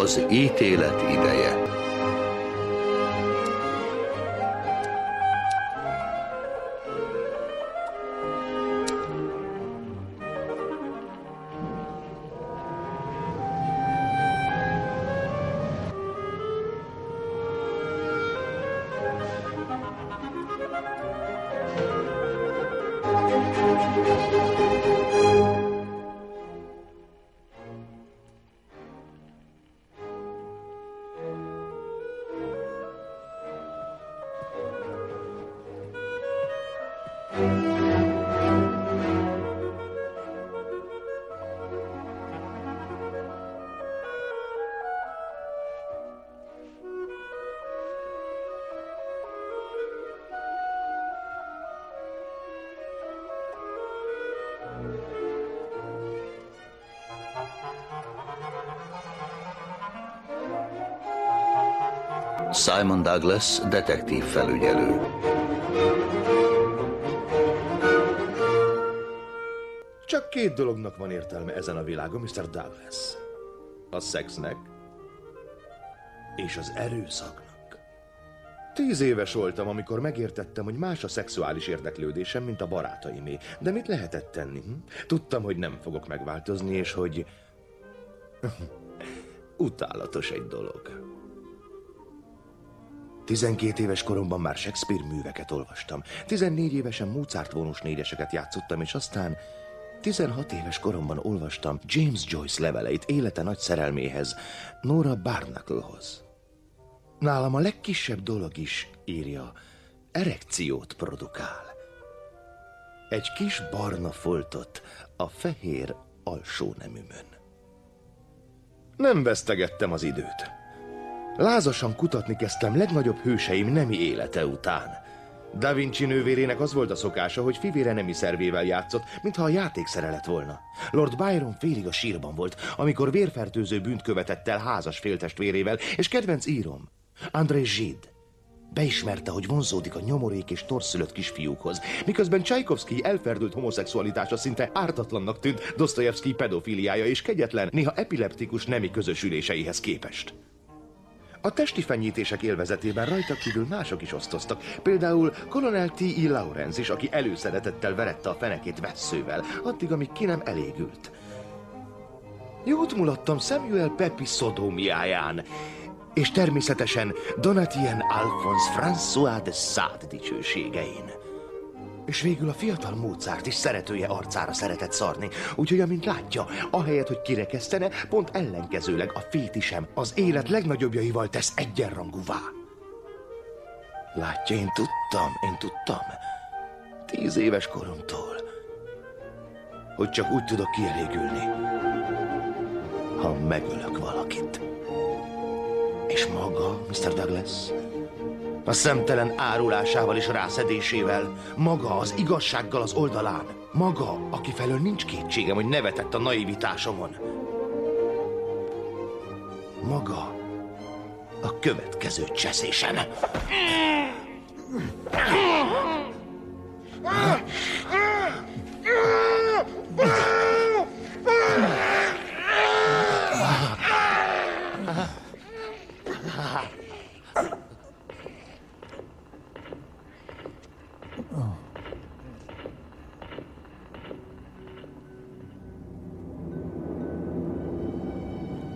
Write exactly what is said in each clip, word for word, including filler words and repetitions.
Az ítélet ideje. Simon Douglas, detektív felügyelő. Csak két dolognak van értelme ezen a világon, miszter Douglas. A szexnek és az erőszaknak. Tíz éves voltam, amikor megértettem, hogy más a szexuális érdeklődésem, mint a barátaimé. De mit lehetett tenni? Tudtam, hogy nem fogok megváltozni, és hogy utálatos egy dolog. tizenkét éves koromban már Shakespeare műveket olvastam. tizennégy évesen Mozart vonós négyeseket játszottam, és aztán tizenhat éves koromban olvastam James Joyce leveleit élete nagy szerelméhez, Nora Barnaclehoz. Nálam a legkisebb dolog is, írja, erekciót produkál. Egy kis barna foltot a fehér alsóneműmön. Nem vesztegettem az időt. Lázasan kutatni kezdtem legnagyobb hőseim nemi élete után. Da Vinci nővérének az volt a szokása, hogy fivére nemi szervével játszott, mintha a játékszere lett volna. Lord Byron félig a sírban volt, amikor vérfertőző bűnt követett el házas féltestvérével, és kedvenc írom, André Gide beismerte, hogy vonzódik a nyomorék és torszülött kisfiúkhoz, miközben Csajkovszkij elferdült homoszexualitása szinte ártatlannak tűnt Dosztojevszkij pedofiliája és kegyetlen, néha epileptikus nemi közösüléseihez képest. A testi fenyítések élvezetében rajta kívül mások is osztoztak, például Colonel té i Lawrence is, aki előszeretettel verette a fenekét vesszővel, addig, amíg ki nem elégült. Jót mulattam Samuel Pepys szodómiáján, és természetesen Donatien Alphonse François de Sade dicsőségein. És végül a fiatal Mozart is szeretője arcára szeretett szarni, úgyhogy amint látja, ahelyett, hogy kirekesztene, pont ellenkezőleg a fétisem az élet legnagyobbjaival tesz egyenrangúvá. Látja, én tudtam, én tudtam, tíz éves koromtól, hogy csak úgy tudok kielégülni, ha megölök valakit. És maga, miszter Douglas? A szemtelen árulásával és rászedésével, maga az igazsággal az oldalán, maga, aki felől nincs kétségem, hogy nevetett a naivitásomon. Maga a következő cseszésen.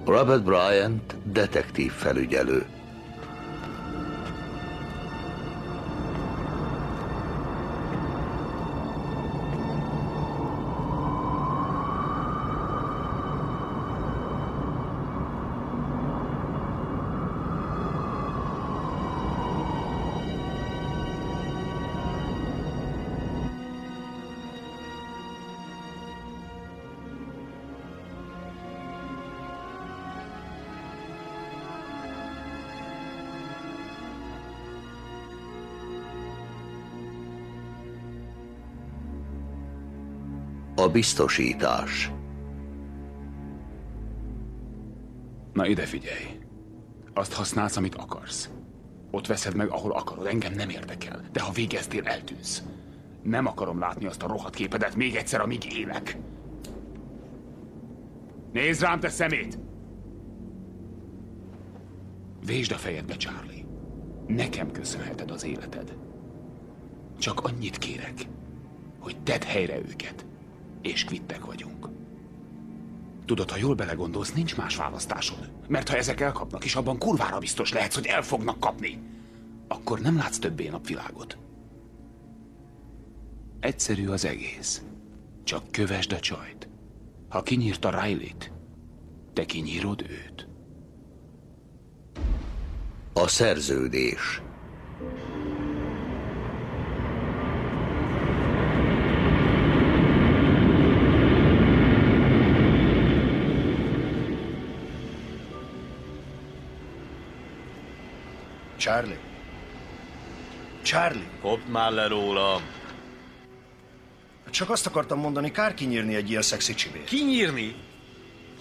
Robert Bryant, detektív felügyelő. A biztosítás. Na ide figyelj! Azt használsz, amit akarsz. Ott veszed meg, ahol akarod, engem nem érdekel. De ha végeztél, eltűnsz. Nem akarom látni azt a rohadt képedet még egyszer, amíg élek. Nézd rám, te szemét! Vésd a fejedbe, Charlie. Nekem köszönheted az életed. Csak annyit kérek, hogy tedd helyre őket, és kvittek vagyunk. Tudod, ha jól belegondolsz, nincs más választásod. Mert ha ezek elkapnak, és abban kurvára biztos lehetsz, hogy el fognak kapni, akkor nem látsz többé napvilágot. Egyszerű az egész. Csak kövesd a csajt. Ha kinyírta Riley-t, te kinyírod őt. A szerződés. Charlie. Charlie. Kopd már le rólam. Csak azt akartam mondani, kár kinyírni egy ilyen szexi csibét. Kinyírni?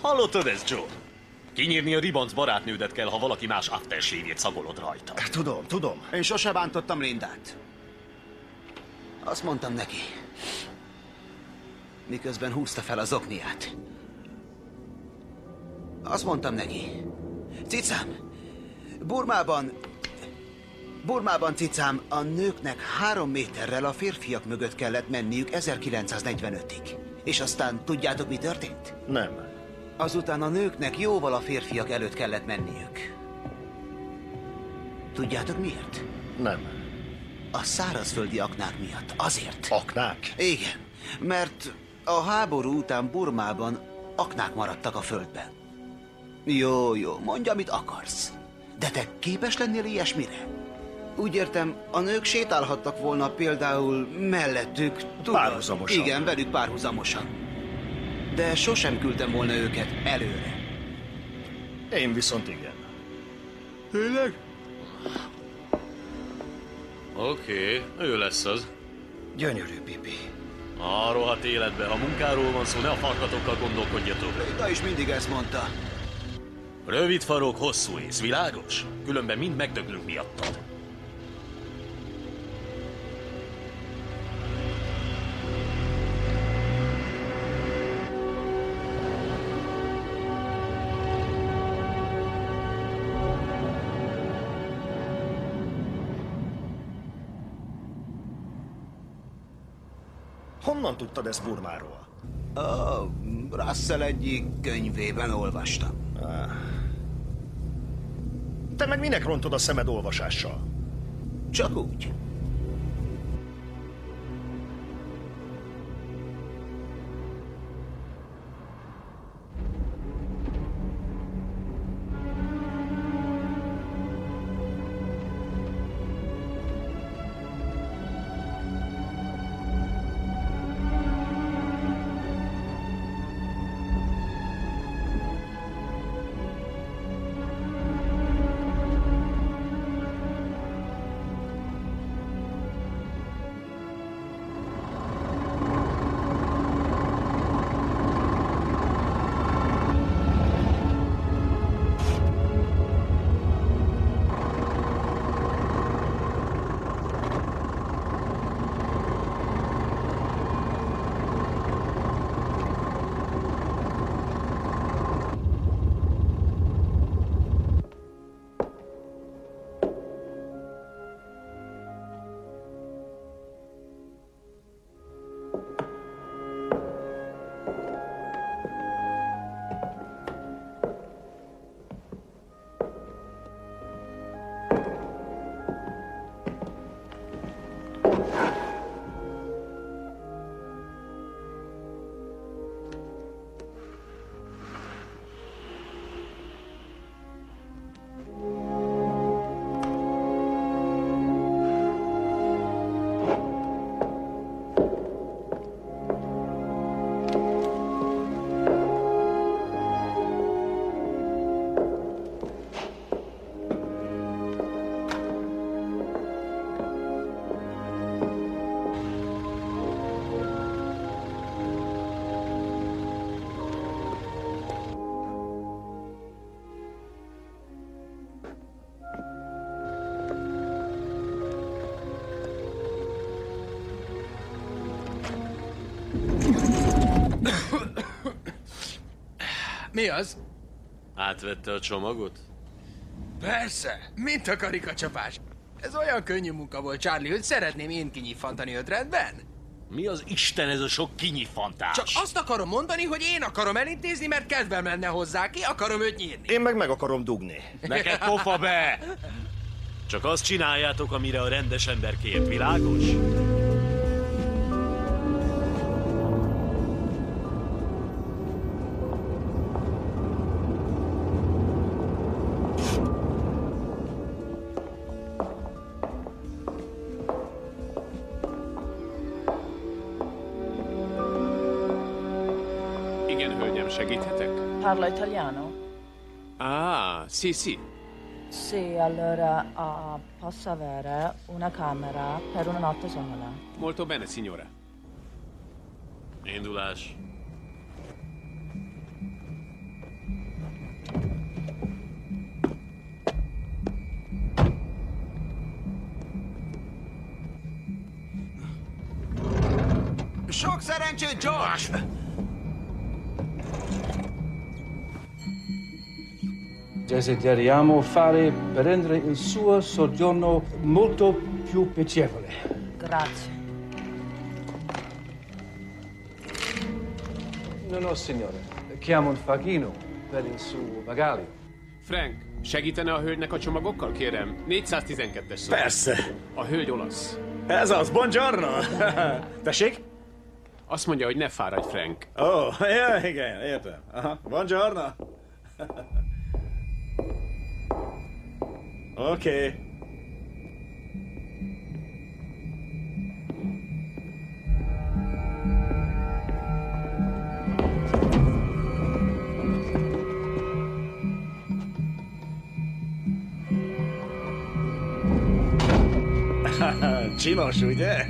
Hallottad ezt, Joe? Kinyírni a ribanc barátnődet kell, ha valaki más aftershave-jét szagolod rajta. Tudom, tudom. Én sose bántottam Lindát. Azt mondtam neki, miközben húzta fel az okniát. Azt mondtam neki, cicám, Burmában... Burmában, cicám, a nőknek három méterrel a férfiak mögött kellett menniük ezerkilencszáznegyvenötig. És aztán tudjátok, mi történt? Nem. Azután a nőknek jóval a férfiak előtt kellett menniük. Tudjátok miért? Nem. A szárazföldi aknák miatt. Azért. Aknák? Igen. Mert a háború után Burmában aknák maradtak a földben. Jó, jó, mondj, amit akarsz. De te képes lennél ilyesmire? Úgy értem, a nők sétálhattak volna például mellettük, tudod? Párhuzamosan. Igen, velük párhuzamosan. De sosem küldtem volna őket előre. Én viszont igen. Tényleg? Oké, okay, ő lesz az. Gyönyörű pipi. A rohadt életbe, ha munkáról van szó, ne a farkatokkal gondolkodjatok. Linda is mindig ezt mondta. Rövid farok, hosszú ész, világos? Különben mind megdöglünk miattad. Honnan tudtad ezt Burmáról? A Russell egyik könyvében olvastam. Te meg minek rontod a szemed olvasással? Csak úgy. Mi az? Átvette a csomagot? Persze, mint a karikacsapás. Ez olyan könnyű munka volt, Charlie, hogy szeretném én kinyifantani öt, rendben? Mi az Isten ez a sok kinyifantás? Csak azt akarom mondani, hogy én akarom elintézni, mert kedvem lenne hozzá. Ki akarom őt nyírni? Én meg meg akarom dugni. Neked pofa be! Csak azt csináljátok, amire a rendes ember kért, világos? Parla italiano? Ah, sì, sì. Sì, allora uh, posso avere una camera per una notte sola. Molto bene, signora. Indulás. Sok szerencsét, George! Desideriamo fare per rendere il suo soggiorno molto più piacevole. Grazie. No, no, signore. Chiamo un faghino per il suo bagaglio. Frank, segítene a hölgynek a csomagokkal, kérem? négyszáztizenkettes szó. Persze. A hölgy olasz. Ez az, buongiorno. Tessék? Azt mondja, hogy ne fáradj, Frank. Ó, oh, ja, igen, értem. Aha. Buongiorno. Oké. Okay. Csinos, ugye?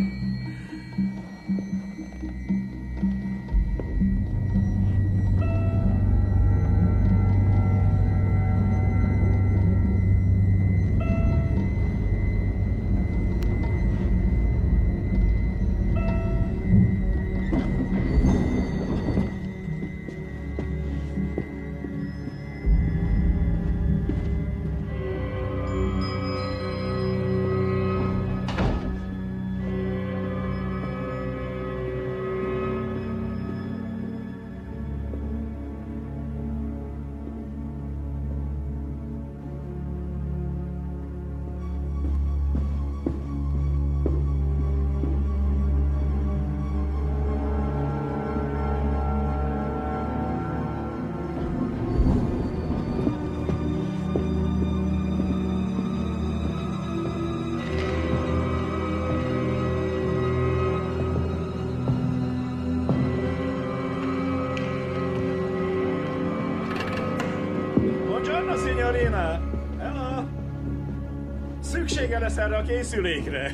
Szüksége lesz erre a készülékre.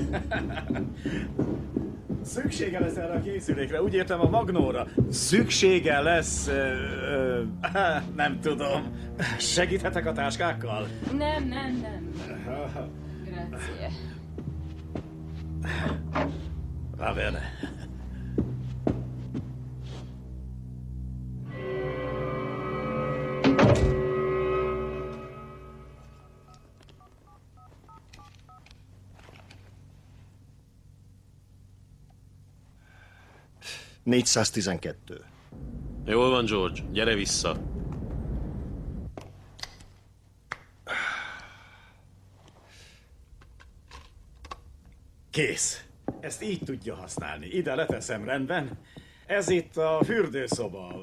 Szüksége lesz erre a készülékre. Úgy értem a magnóra. Szüksége lesz... Ö, ö, nem tudom. Segíthetek a táskákkal? Nem, nem, nem. Grazie. Va bene. négyszáztizenkettő. Jól van, George. Gyere vissza. Kész. Ezt így tudja használni. Ide leteszem, rendben. Ez itt a fürdőszoba,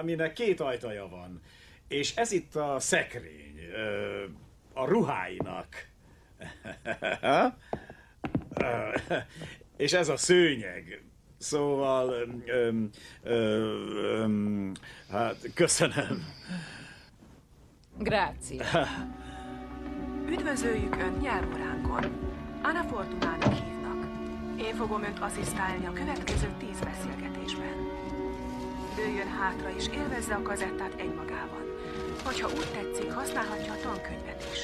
aminek két ajtaja van. És ez itt a szekrény, a ruháinak. És ez a szőnyeg. Szóval, öm, öm, öm, hát, köszönöm. Grazie. Üdvözöljük Önt nyelvóránkon. Anna Fortunának hívnak. Én fogom Önt asszisztálni a következő tíz beszélgetésben. Bőjön hátra és élvezze a kazettát egymagában. Hogyha úgy tetszik, használhatja a tankönyvet is.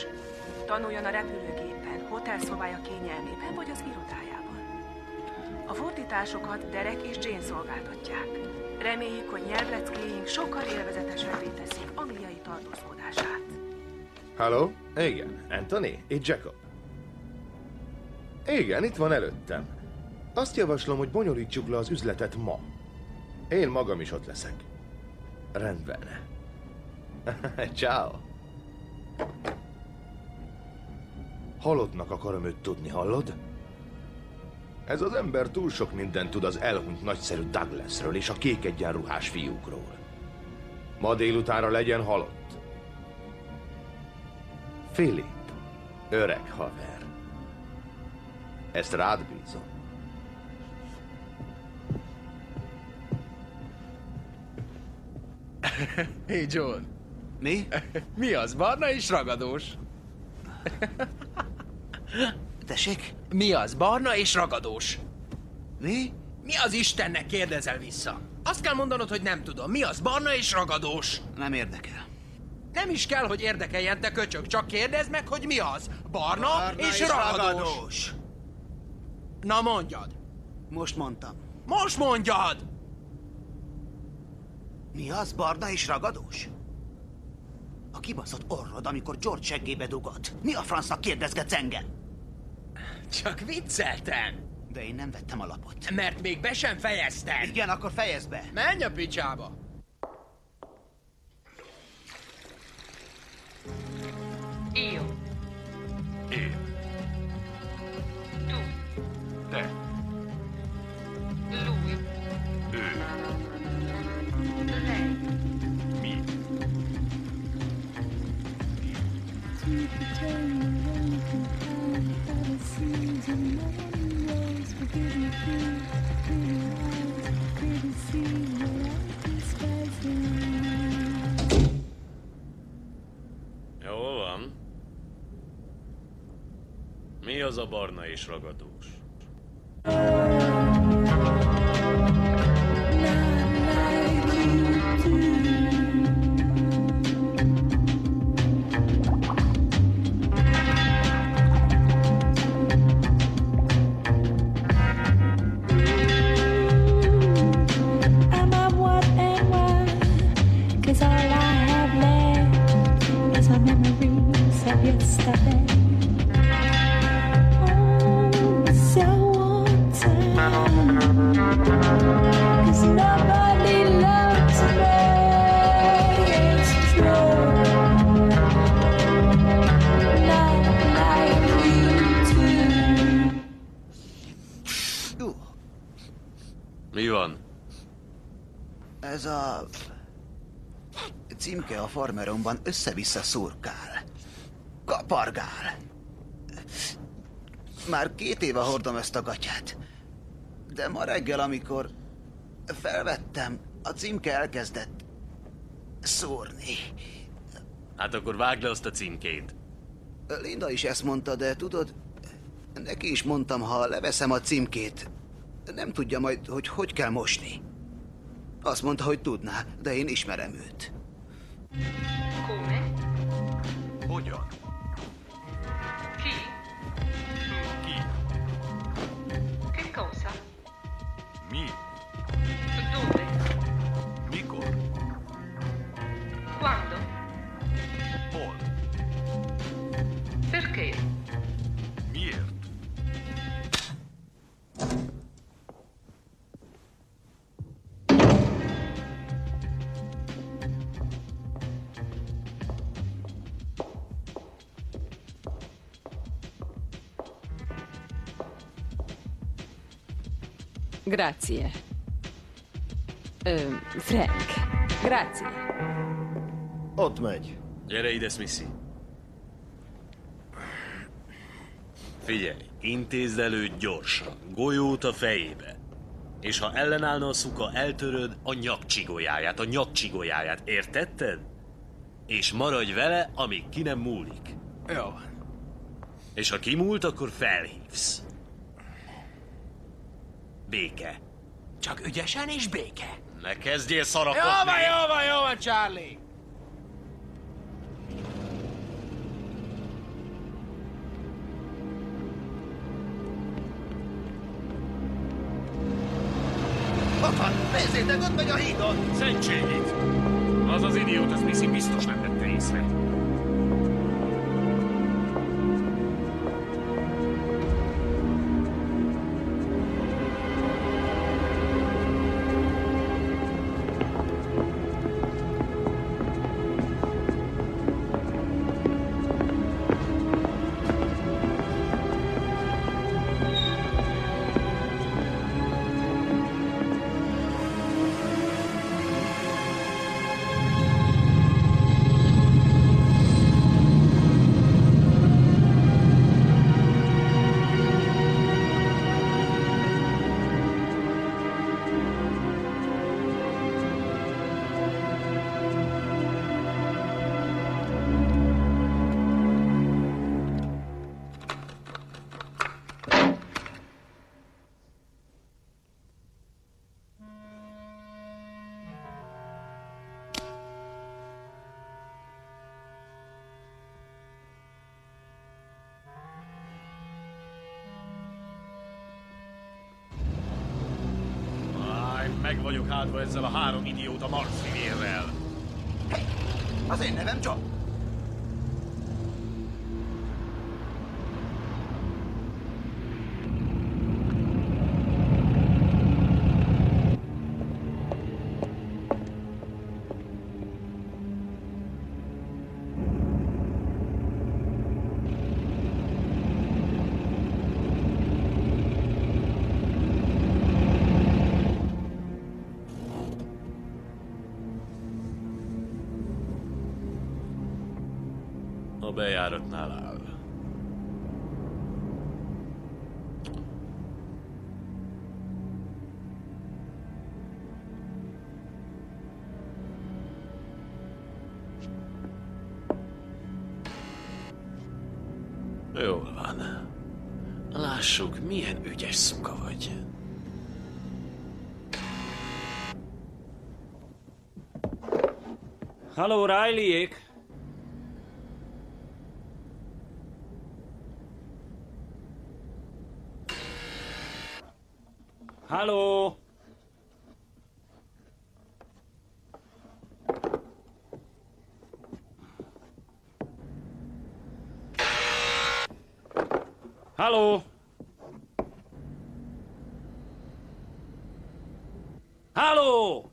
Tanuljon a repülőgépen, hotelszobája kényelmében vagy az irodájában. A fordításokat Derek és Jane szolgáltatják. Reméljük, hogy nyelvleckéink sokkal élvezetesebbé teszik angliai tartózkodását. Halló? Igen, Anthony? Itt Jacob. Igen, itt van előttem. Azt javaslom, hogy bonyolítsuk le az üzletet ma. Én magam is ott leszek. Rendben. Ciao. Halottnak akarom őt tudni, hallod? Ez az ember túl sok mindent tud az elhunyt nagyszerű Douglasről és a kék egyenruhás fiúkról. Ma délutánra legyen halott. Philip, öreg haver. Ezt rád bízom. Hé, hey John. Mi? Mi az, barna és ragadós? Tessék? Mi az, barna és ragadós? Mi? Mi az Istennek kérdezel vissza? Azt kell mondanod, hogy nem tudom. Mi az, barna és ragadós? Nem érdekel. Nem is kell, hogy érdekeljen, te köcsög. Csak kérdezd meg, hogy mi az, barna, barna és, és ragadós. ragadós. Na mondjad. Most mondtam. Most mondjad! Mi az, barna és ragadós? A kibaszott orrod, amikor George seggébe dugott. Mi a francnak kérdezgetsz engem? Csak vicceltem. De én nem vettem alapot. Mert még be sem fejeztem. Igen, akkor fejezd be. Menj a picsába. Io. Én. Tu. Te. Lui. Ő. Lei. Mi. Jól van. Mi az a barna és ragadós? Mi van? Ez a... címke a farmeromban össze-vissza szurkál. Kapargál. Már két éve hordom ezt a gatyát. De ma reggel, amikor felvettem, a címke elkezdett szúrni. Hát akkor vágd le azt a címkét. Linda is ezt mondta, de tudod, neki is mondtam, ha leveszem a címkét, nem tudja majd, hogy hogy kell mosni. Azt mondta, hogy tudná, de én ismerem őt. Come? Hogyan? Ki? Ki? Che cosa? Mi? Dove? Mikor? Quando? Hol? Perché? Miért? Grazie. Ö, Frank, grazie. Ott megy. Gyere ide, Smithy. Figyelj, intézd elő gyorsan, golyót a fejébe. És ha ellenállna a szuka, eltöröd a nyakcsigolyáját, a nyakcsigolyáját, értetted? És maradj vele, amíg ki nem múlik. Jó. És ha kimúlt, akkor felhívsz. Béke. Csak ügyesen és béke. Ne kezdjél szarakodni. Jó van, jó van, jó van, Charlie. Ott van. Nézzétek, ott megy a hídon! Szentség itt! Az az idiót, az Missy biztos nem vette észre. Meg vagyok hátva ezzel a három idióta marszivérrel. Hey, az én nevem John. Bejáratnál áll. Jól van. Lássuk, milyen ügyes szuka vagy. Halló, Riley-ék! Halló! Halló! Halló!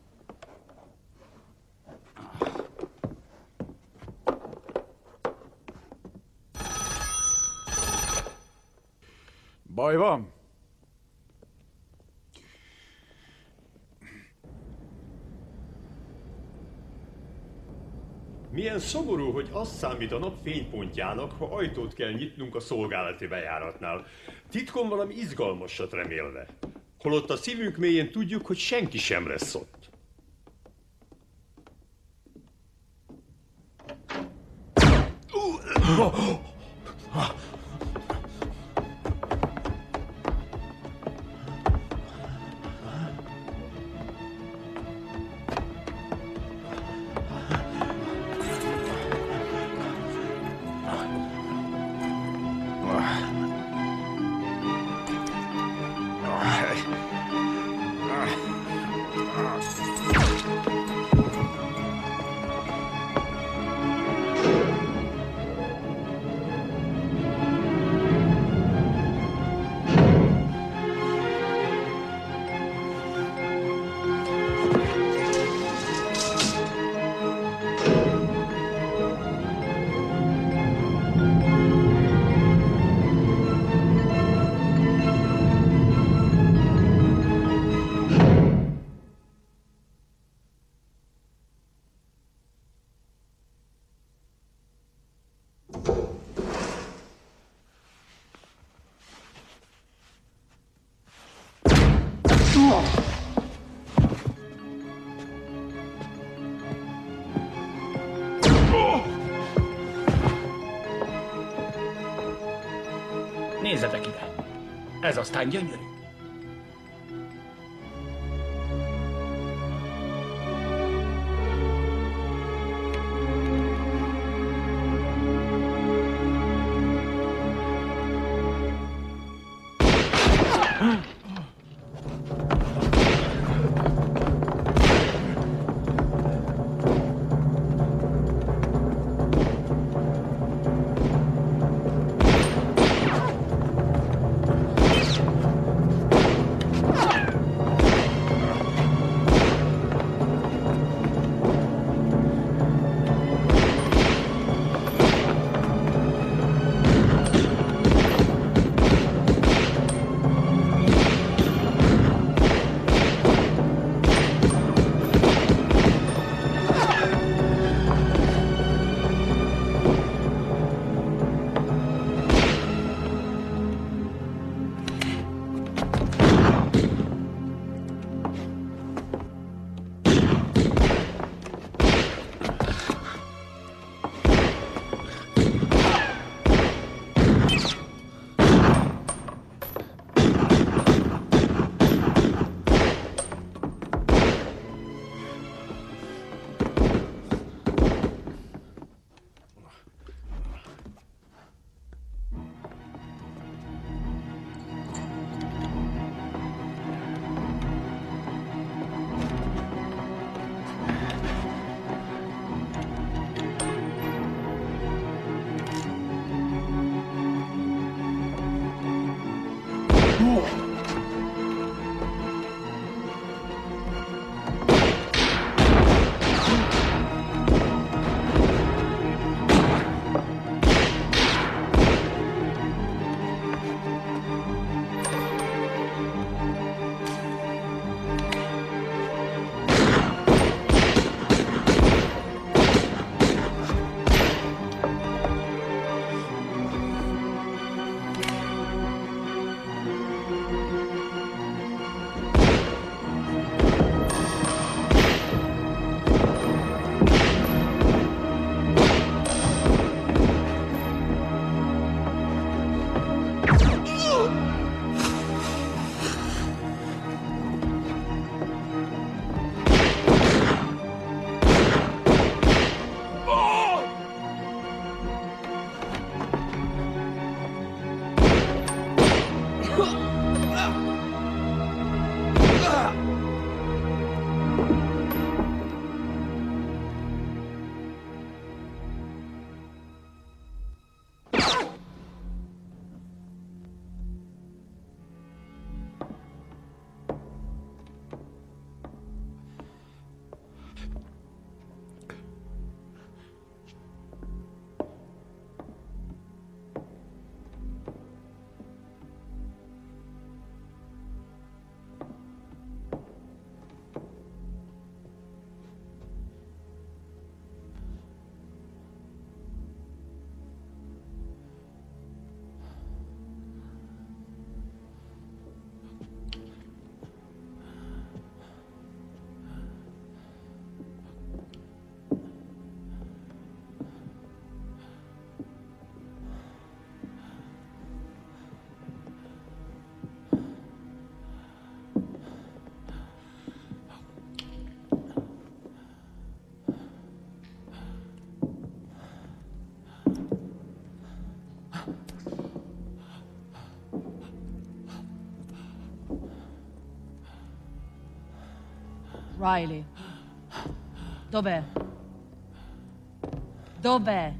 Baj van? Milyen szomorú, hogy azt számít a nap fénypontjának, ha ajtót kell nyitnunk a szolgálati bejáratnál. Titkon valami izgalmasat remélve. Holott a szívünk mélyén tudjuk, hogy senki sem lesz ott. Nézzetek ide! Ez aztán gyönyörű! Riley. Dov'è? Dov'è?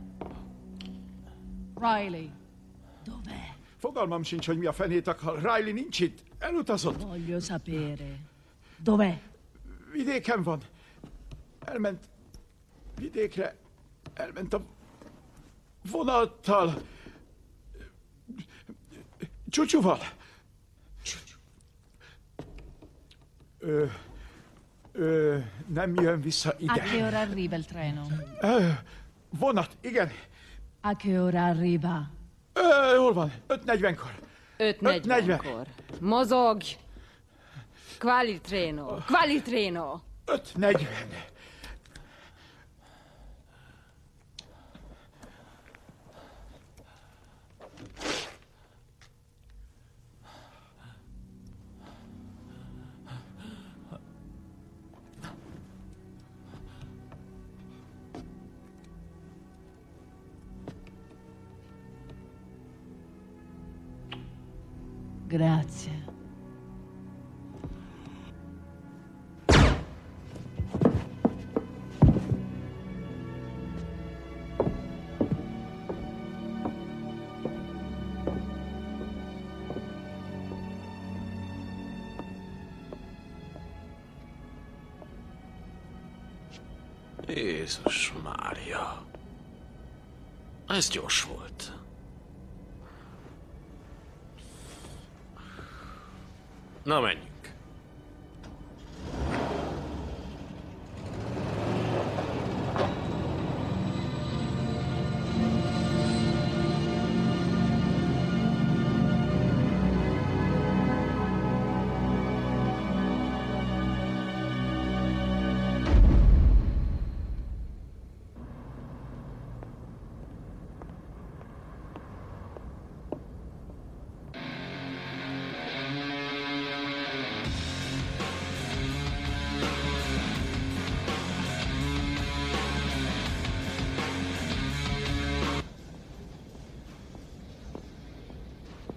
Riley, dov'è? Fogalmam sincs, hogy mi a fenét akar. Riley nincs itt. Elutazott. Voglio sapere. Dov'è? Vidéken van. Elment vidékre. Elment a vonattal. Csúcsúval. Csúcsú. Ö, ö, nem jön vissza ide. A che ora arriva il treno? Ö, vonat, igen. A che ora arriva? Ö, hol van? öt negyvenkor. öt negyvenkor. Mozog. Quali treno? Quali treno? öt negyven. Grazie. Jézus Mária. Ez gyors volt. Na, menjünk.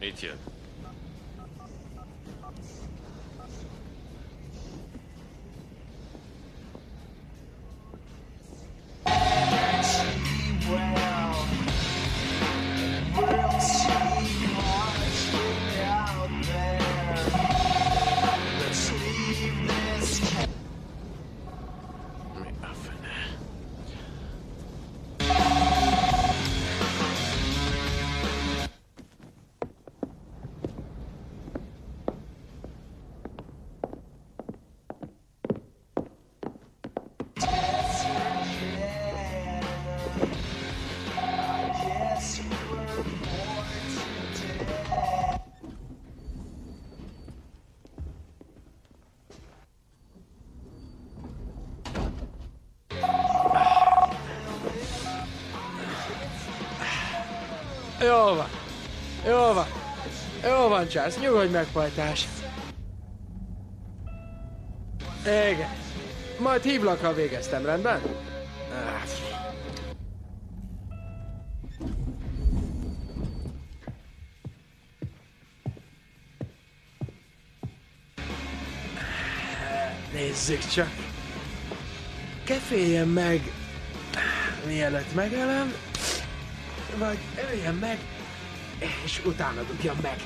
Itt jön. Jól van, jól van, jól van, Charles, nyugodj meg, pajtás. Igen, majd hívlak, ha végeztem, rendben? Nézzük csak. Keféljen meg, mielőtt megelem. Vagy öljen meg, és utána dugjam meg.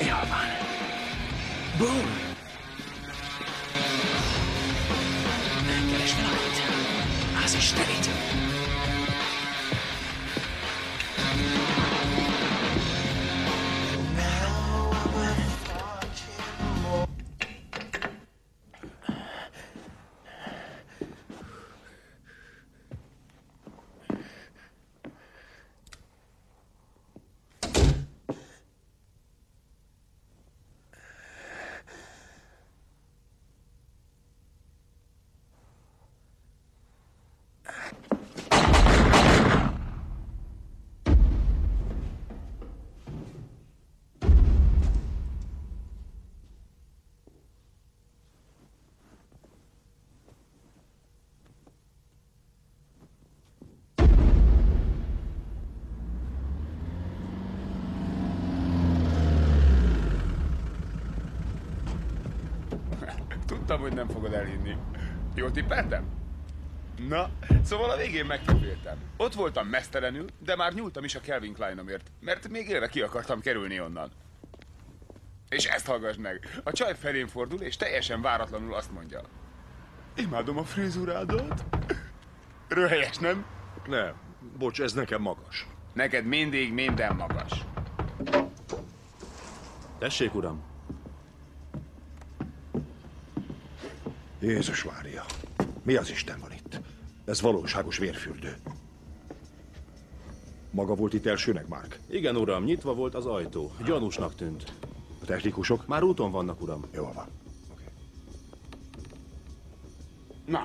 Jól van. Boom! Megkeresd valamit. Az Istenit. hogy nem fogod elhinni. Jól tippeltem? Na, szóval a végén megkívültem. Ott voltam mesztelenül, de már nyúltam is a Calvin Kleinomért, mert még élve ki akartam kerülni onnan. És ezt hallgass meg! A csaj felén fordul, és teljesen váratlanul azt mondja. Imádom a frizurádat. Röhelyes, nem? Nem. Bocs, ez nekem magas. Neked mindig minden magas. Tessék, uram. Jézus Mária, mi az Isten van itt? Ez valóságos vérfürdő. Maga volt itt elsőnek, Mark? Igen, uram, nyitva volt az ajtó. Gyanúsnak tűnt. A technikusok? Már úton vannak, uram. Jól van. Okay. Na,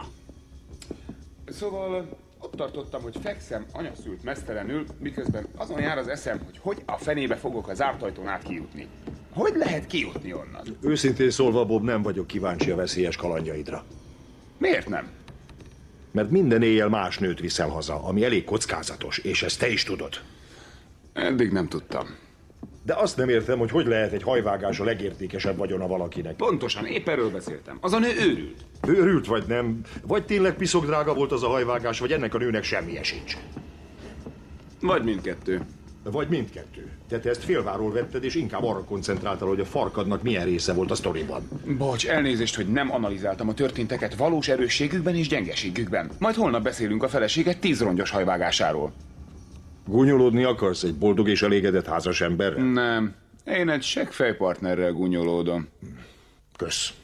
szóval ott tartottam, hogy fekszem anyaszült mesztelenül, miközben azon jár az eszem, hogy hogy a fenébe fogok az zárt ajtón át kijutni. Hogy lehet kijutni onnan? Őszintén szólva, Bob, nem vagyok kíváncsi a veszélyes kalandjaidra. Miért nem? Mert minden éjjel más nőt viszel haza, ami elég kockázatos, és ezt te is tudod. Eddig nem tudtam. De azt nem értem, hogy hogy lehet egy hajvágás a legértékesebb vagyona valakinek. Pontosan, épp erről beszéltem. Az a nő őrült. Őrült vagy nem? Vagy tényleg piszok drága volt az a hajvágás, vagy ennek a nőnek semmije sincs. Vagy mindkettő. Vagy mindkettő. De te ezt félváról vetted, és inkább arra koncentráltál, hogy a farkadnak milyen része volt a sztoriban. Bocs, elnézést, hogy nem analizáltam a történteket valós erősségükben és gyengeségükben. Majd holnap beszélünk a feleséget tíz rongyos hajvágásáról. Gúnyolódni akarsz egy boldog és elégedett házas emberrel? Nem. Én egy seggfejpartnerrel gúnyolódom. Kösz.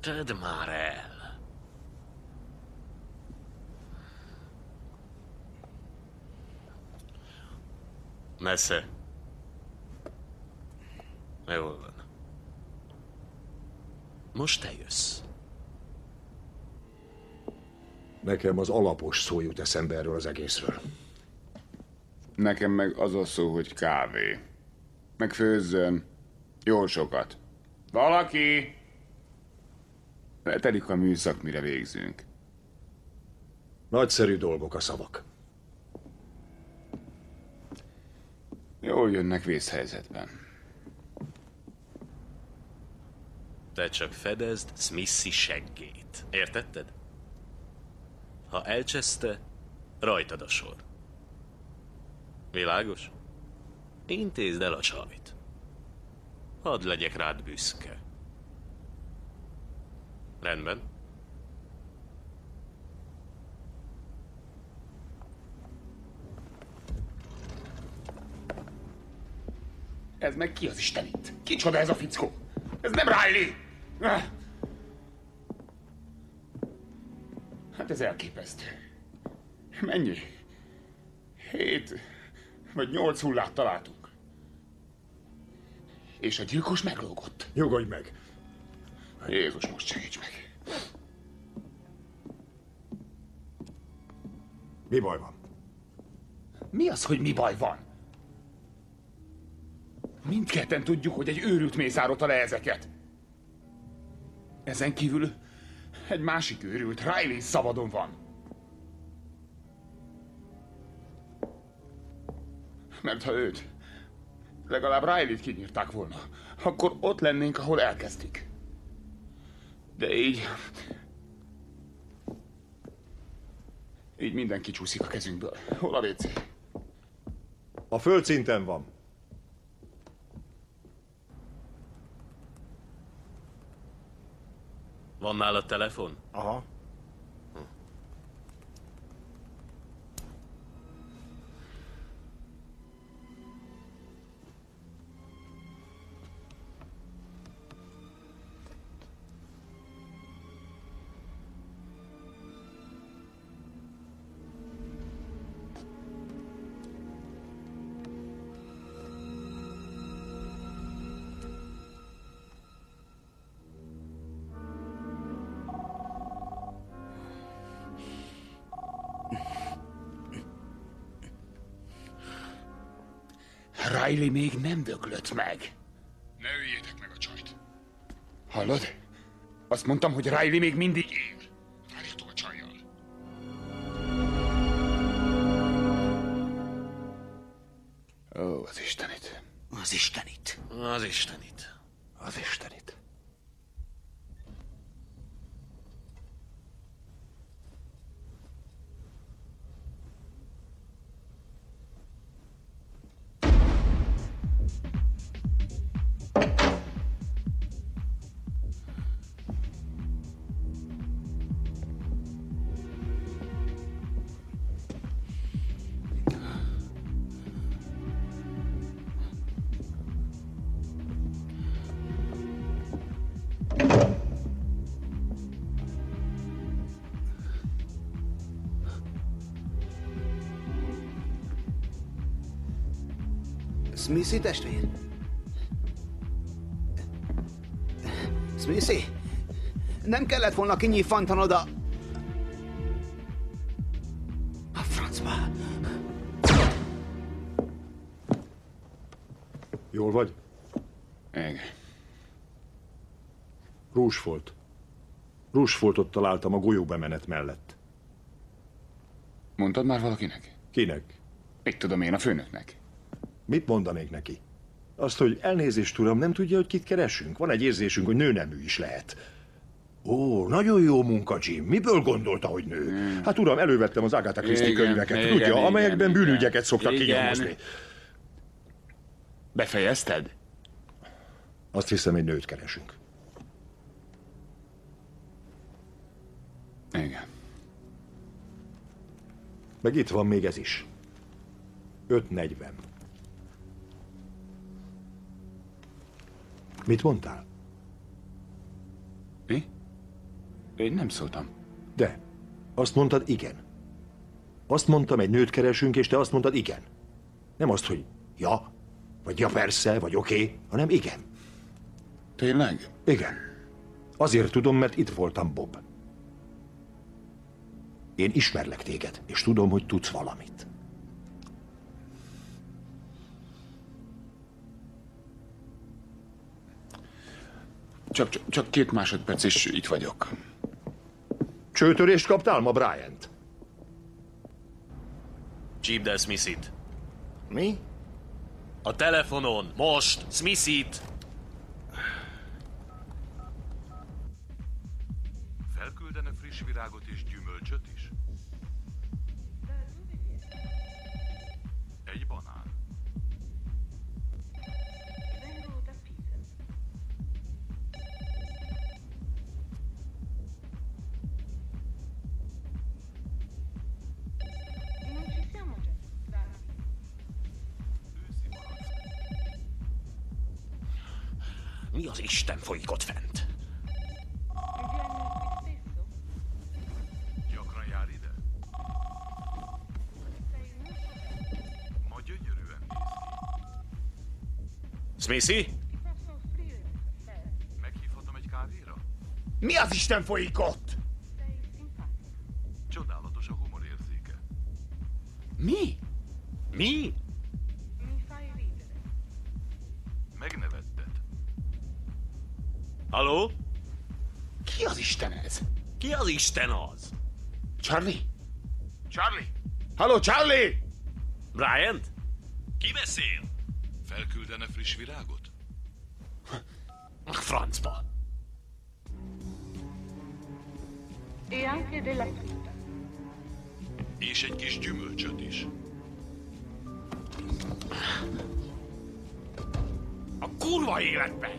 Tedd már el! Messze. Jól van. Most te jössz. Nekem az alapos szó jut eszembe erről az egészről. Nekem meg az a szó, hogy kávé. Meg főzzön. Jól sokat. Valaki! Telik a műszak, mire végzünk. Nagyszerű dolgok a szavak. Jól jönnek vészhelyzetben. Te csak fedezd Smithy seggét. Értetted? Ha elcseszte, rajtad a sor. Világos? Intézd el a csajt. Hadd legyek rád büszke. Rendben. Ez meg ki az Isten itt? Kicsoda ez a fickó? Ez nem Riley! Hát ez elképesztő. Mennyi? Hét vagy nyolc hullát találtunk. És a gyilkos meglógott. Nyugodj meg! Jézus, most segíts meg! Mi baj van? Mi az, hogy mi baj van? Mindketten tudjuk, hogy egy őrült mészárolta le ezeket. Ezen kívül egy másik őrült, Riley szabadon van. Mert ha őt, legalább Riley-t kinyírták volna, akkor ott lennénk, ahol elkezdtük. De így... Így mindenki csúszik a kezünkből. Hol a vécé? A földszinten van. Van nálad telefon? Aha. Hm. Riley még nem döglött meg. Ne üljétek meg a csajt. Hallod? Azt mondtam, hogy Riley még mindig él. Állító a csajjal. Ó, az Istenit. Az Istenit. Az Istenit. Az Istenit. Smithy testvér? Smithy? Nem kellett volna kinyiffantanod a... a francba. Jól vagy? Igen. Rúsfolt. Rúsfoltot találtam a golyóbemenet mellett. Mondtad már valakinek? Kinek? Mit tudom én, a főnöknek. Mit mondanék neki? Azt, hogy elnézést, uram, nem tudja, hogy kit keresünk. Van egy érzésünk, hogy nőnemű is lehet. Ó, nagyon jó munka, Jim. Miből gondolta, hogy nő? Hát, uram, elővettem az Agatha Christie könyveket, igen, tudja, igen, amelyekben igen, bűnügyeket szoktak kinyomozni. Befejezted? Azt hiszem, egy nőt keresünk. Igen. Meg itt van még ez is. öt negyven. Mit mondtál? Mi? Én nem szóltam. De. Azt mondtad, igen. Azt mondtam, egy nőt keresünk, és te azt mondtad, igen. Nem azt, hogy ja, vagy ja persze, vagy oké, okay, hanem igen. Tényleg? Igen. Azért tudom, mert itt voltam, Bob. Én ismerlek téged, és tudom, hogy tudsz valamit. Csak, csak, csak két másodperc, és itt vagyok. Csőtörést kaptál ma, Bryant? Csípd el Smithyt. Mi? A telefonon, most, Smithyt! Felküldene friss virágot és gyümölcsöt is? Egy banán. Mi az Isten folyik ott fent? Gyakran jár ide. Ma gyönyörűen néz ki. Smithy? Meghívhatom egy kávéra? Mi az Isten folyik ott? Csodálatos a humor érzéke. Mi? Mi? Halló? Ki az Isten ez? Ki az Isten az? Charlie? Charlie? Halló, Charlie! Bryant? Ki beszél? Felküldene friss virágot? A francba! És egy kis gyümölcsöt is. A kurva életbe!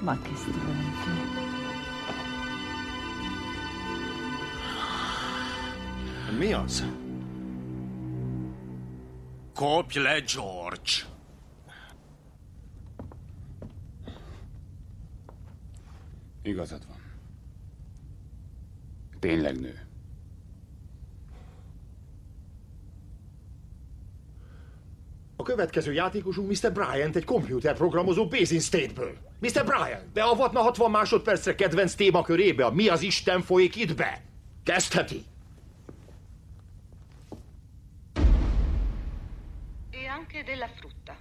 Ma che mi az? Kopj le, George! Igazad van. Tényleg nő. A következő játékosunk miszter Bryant, egy komputerprogramozó Basin State-ből. miszter Bryant, beavatna hatvan másodpercre kedvenc témakörébe, a mi az Isten folyik itt be? Kezdheti! E anche della frutta.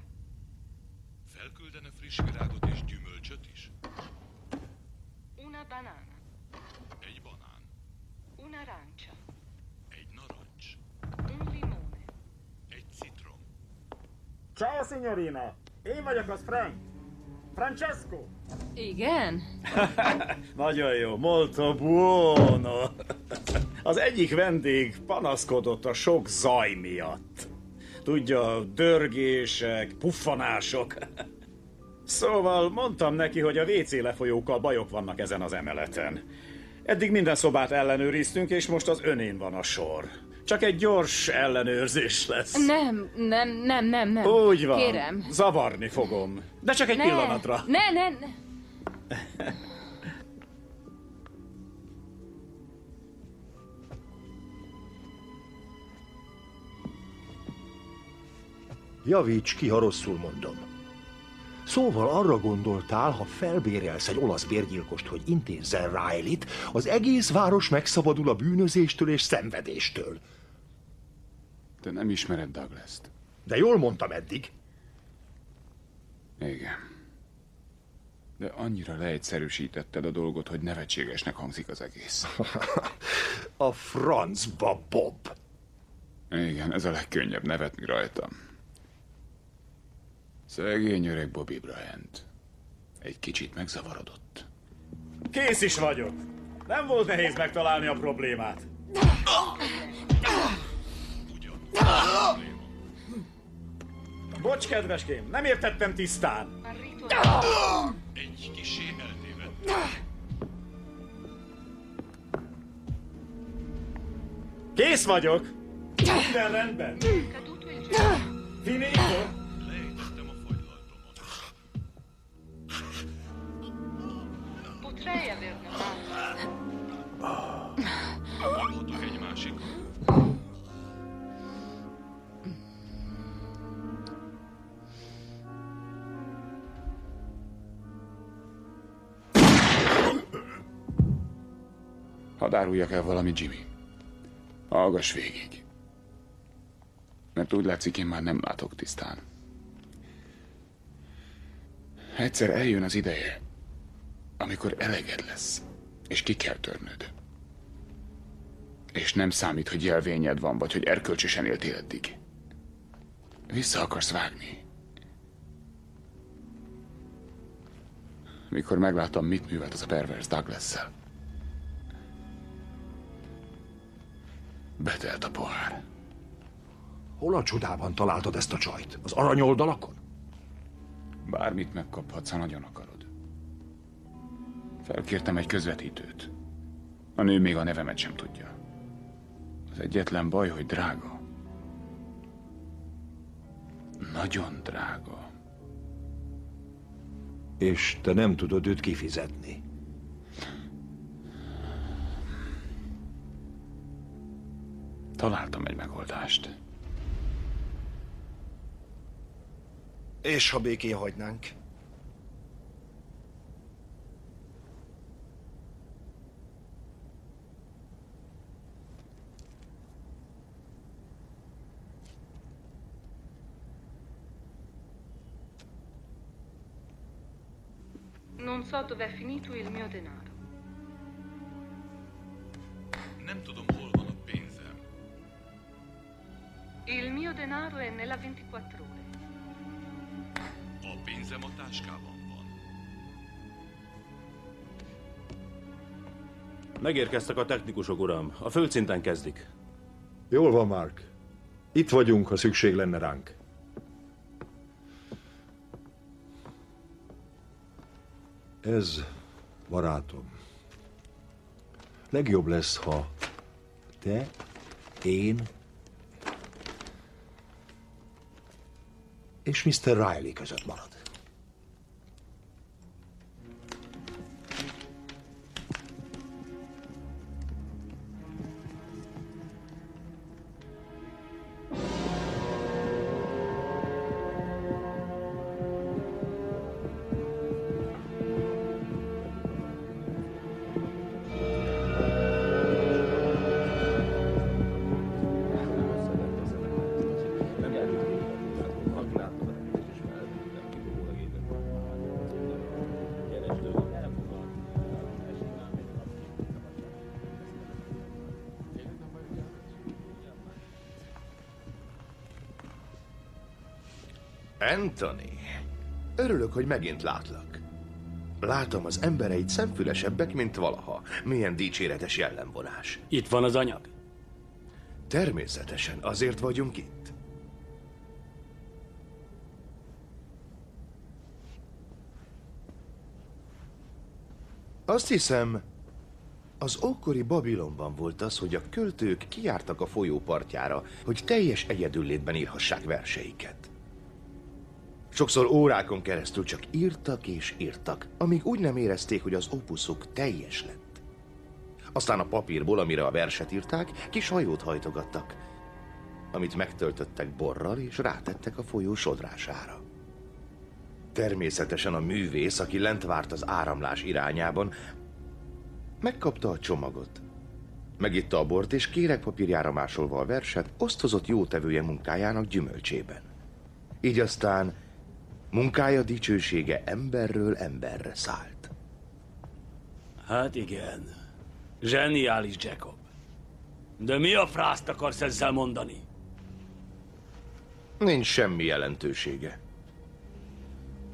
Felküldene friss virágot és gyümölcsöt is? Una banana. Egy banán. Una arancia. Egy narancs. Un limone. Egy citrom. Ciao, signorina! Én vagyok az Frank. Francesco! Igen? Nagyon jó. Molto buono. Az egyik vendég panaszkodott a sok zaj miatt. Tudja, dörgések, puffanások. Szóval mondtam neki, hogy a vé cé lefolyókkal bajok vannak ezen az emeleten. Eddig minden szobát ellenőriztünk, és most az önén van a sor. Csak egy gyors ellenőrzés lesz. Nem, nem, nem, nem, nem. Úgy van. Kérem. Zavarni fogom. De csak egy ne, pillanatra. Ne, ne, ne. Javíts ki, ha rosszul mondom. Szóval arra gondoltál, ha felbérelsz egy olasz bérgyilkost, hogy intézzen Riley-t, az egész város megszabadul a bűnözéstől és szenvedéstől. Te nem ismered Douglast. De jól mondtam eddig. Igen. De annyira leegyszerűsítetted a dolgot, hogy nevetségesnek hangzik az egész. A francba, Bob! Igen, ez a legkönnyebb, nevetni rajtam. Szegény öreg Bobby Bryant. Egy kicsit megzavarodott. Kész is vagyok. Nem volt nehéz megtalálni a problémát. Bocs, kedveském, nem értettem tisztán. Egy kicsi eltévedt. Kész vagyok. Minden rendben. Finito. Hallottak egy másik. Hadd áruljak el valamit, Jimmy. Hallgass végig. Mert úgy látszik, én már nem látok tisztán. Egyszer eljön az ideje, amikor eleged lesz, és ki kell törnöd. És nem számít, hogy jelvényed van, vagy hogy erkölcsösen éltél eddig. Vissza akarsz vágni. Mikor megláttam, mit művelt az a pervers Douglasszel. Betelt a pohár. Hol a csodában találtad ezt a csajt? Az aranyoldalakon? Bármit megkaphatsz, ha nagyon akarod. Felkértem egy közvetítőt. A nő még a nevemet sem tudja. Az egyetlen baj, hogy drága. Nagyon drága. És te nem tudod őt kifizetni? Találtam egy megoldást. És ha békén hagynánk? Non so dov'è finito il mio denaro. Nem tudom, hol van a pénzem. Il mio denaro è nella ventiquattro ore. A pénzem a táskában van. Megérkeztek a technikusok, uram. A földszinten kezdik. Jól van, Mark. Itt vagyunk, ha szükség lenne ránk. Ez, barátom, legjobb lesz, ha te, én és miszter Riley között marad. Anthony, örülök, hogy megint látlak. Látom, az embereid szemfülesebbek, mint valaha. Milyen dicséretes jellemvonás. Itt van az anyag? Természetesen, azért vagyunk itt. Azt hiszem, az ókori Babilonban volt az, hogy a költők kijártak a folyó partjára, hogy teljes egyedüllétben írhassák verseiket. Sokszor órákon keresztül csak írtak és írtak, amíg úgy nem érezték, hogy az opuszuk teljes lett. Aztán a papírból, amire a verset írták, kis hajót hajtogattak, amit megtöltöttek borral és rátettek a folyó sodrására. Természetesen a művész, aki lent várt az áramlás irányában, megkapta a csomagot. Megitta a bort és kéregpapírjára másolva a verset, osztozott jótevője munkájának gyümölcsében. Így aztán munkája dicsősége emberről emberre szállt. Hát igen, zseniális, Jacob. De mi a frászt akarsz ezzel mondani? Nincs semmi jelentősége.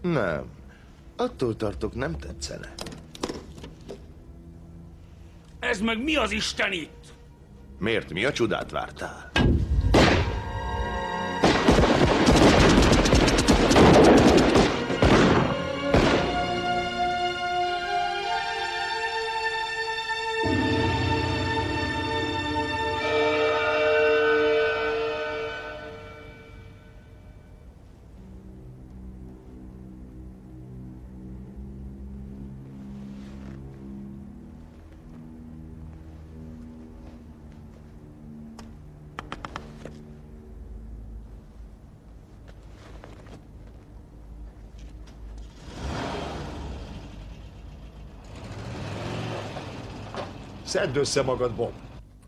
Nem, attól tartok, nem tetszene. Ez meg mi az Isten itt? Miért, mi a csodát vártál? Szedd össze magad, Bob!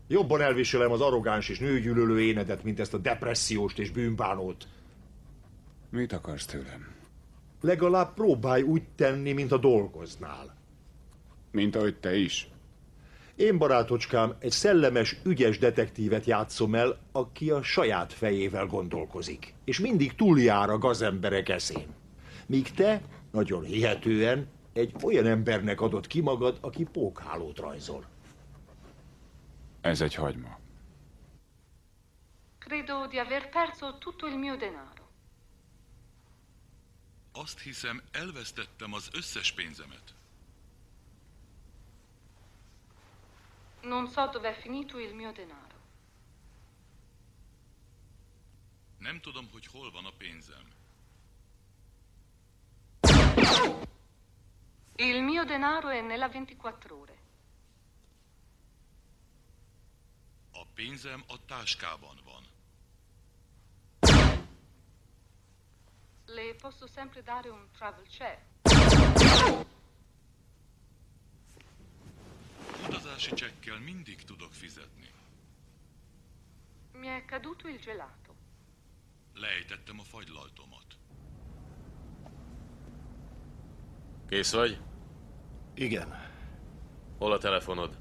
Jobban elviselem az arrogáns és nőgyűlölő énedet, mint ezt a depresszióst és bűnbánót. Mit akarsz tőlem? Legalább próbálj úgy tenni, mint a dolgoznál. Mint ahogy te is? Én, barátocskám, egy szellemes, ügyes detektívet játszom el, aki a saját fejével gondolkozik, és mindig túljár a gazemberek eszén. Míg te, nagyon hihetően, egy olyan embernek adod ki magad, aki pókhálót rajzol. Ez egy hagyma. Credo di aver perso tutto il mio denaro. Azt hiszem, elvesztettem az összes pénzemet. Non so dov'è finito il mio denaro. Nem tudom, hogy hol van a pénzem. Il mio denaro è nella ventiquattro ore. A pénzem a táskában van. Le posso sempre dare un travel check. Utazási csekkel mindig tudok fizetni. Mi è caduto il gelato. Lejtettem a fagylaltomat. Kész vagy? Igen. Hol a telefonod?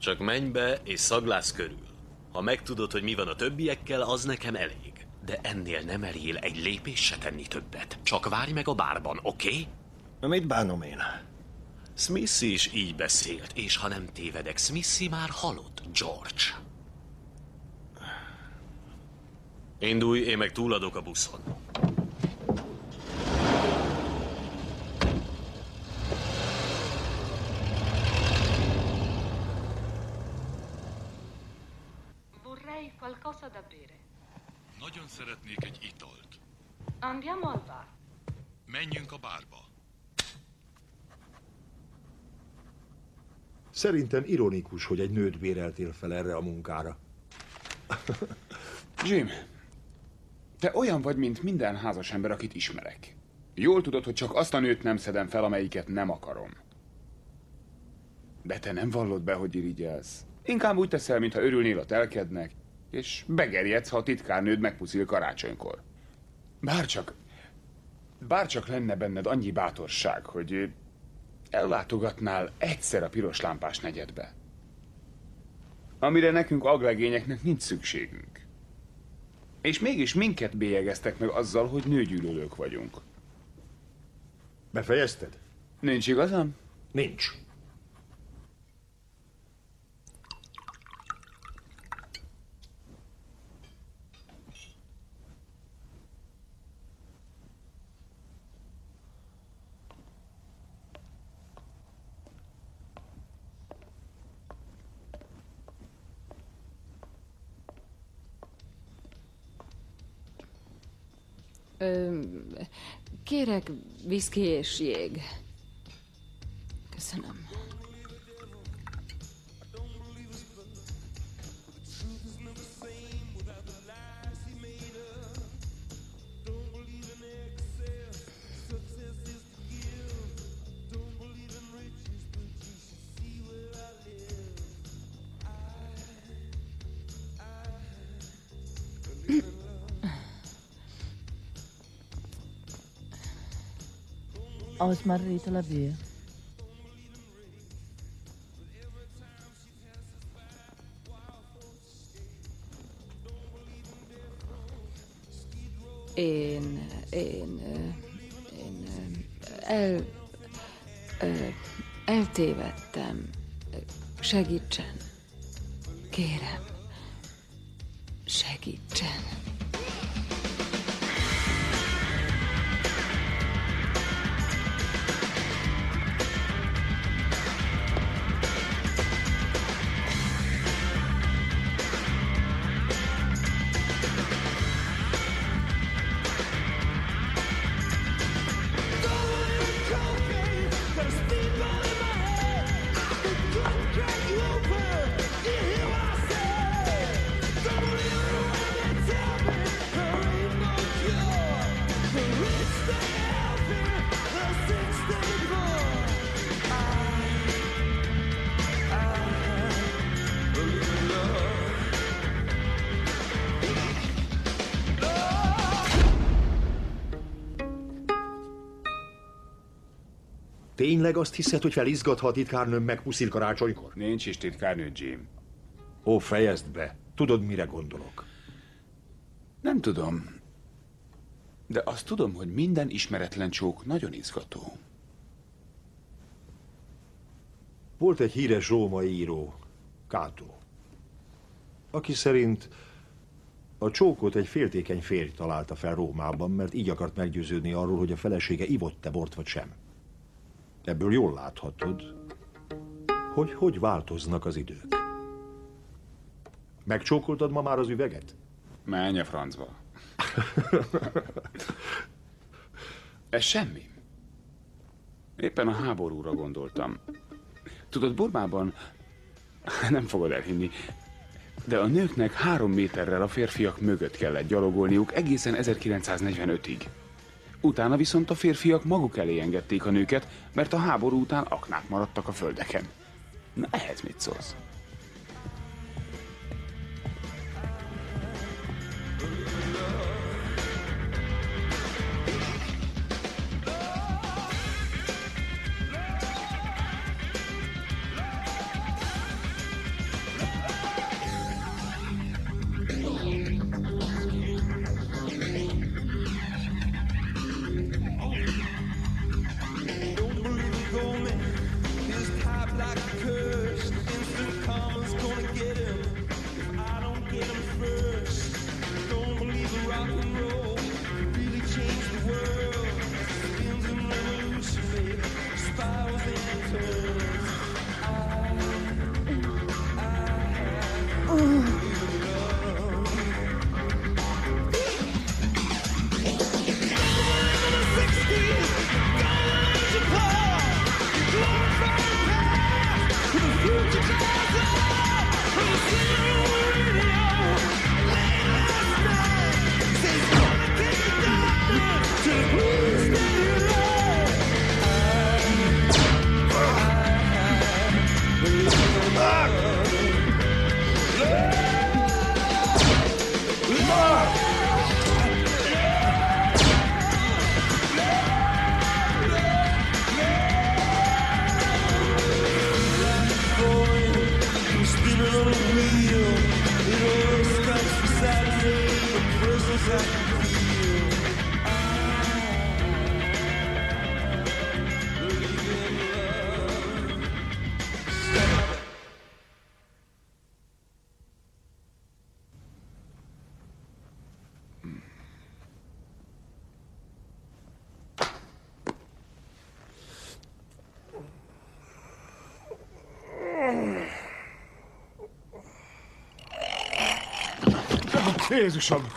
Csak menj be és szaglász körül. Ha megtudod, hogy mi van a többiekkel, az nekem elég. De ennél nem merjél egy lépés se tenni többet. Csak várj meg a bárban, oké? Okay? Na, mit bánom én? Smithy is így beszélt, és ha nem tévedek, Smithy már halott, George. Indulj, én meg túladok a buszon. Nagyon szeretnék egy italt. Andiamo al bar. Menjünk a bárba. Szerintem ironikus, hogy egy nőt béreltél fel erre a munkára. Jim, te olyan vagy, mint minden házas ember, akit ismerek. Jól tudod, hogy csak azt a nőt nem szedem fel, amelyiket nem akarom. De te nem vallod be, hogy irigyelsz. Inkább úgy teszel, mintha örülnél a telkednek, és begerjedsz, ha a titkárnőd megpuszil karácsonykor. Bárcsak, bárcsak lenne benned annyi bátorság, hogy ellátogatnál egyszer a piros lámpás negyedbe. Amire nekünk aglegényeknek nincs szükségünk. És mégis minket bélyegeztek meg azzal, hogy nőgyűlölők vagyunk. Befejezted? Nincs igazam? Nincs. Ö, kérek viszki és jég. Köszönöm. Ho smarrito la via. Én, én, én el, eltévedtem. Segítsen. Kérem. Segítsen. Tényleg azt hiszed, hogy felizgathat a titkárnőm meg puszil karácsonykor? Nincs is titkárnő, Jim. Ó, fejezd be. Tudod, mire gondolok? Nem tudom. De azt tudom, hogy minden ismeretlen csók nagyon izgató. Volt egy híres római író, Kátó, aki szerint a csókot egy féltékeny férj találta fel Rómában, mert így akart meggyőződni arról, hogy a felesége ivott-e bort vagy sem. Ebből jól láthatod, hogy hogy változnak az idők. Megcsókoltad ma már az üveget? Menj a francba. Ez semmi. Éppen a háborúra gondoltam. Tudod, Burmában, nem fogod elhinni, de a nőknek három méterrel a férfiak mögött kellett gyalogolniuk egészen ezerkilencszáznegyvenötig. Utána viszont a férfiak maguk elé engedték a nőket, mert a háború után aknák maradtak a földeken. Na, ehhez mit szólsz? Future, Jézusom! Szabad?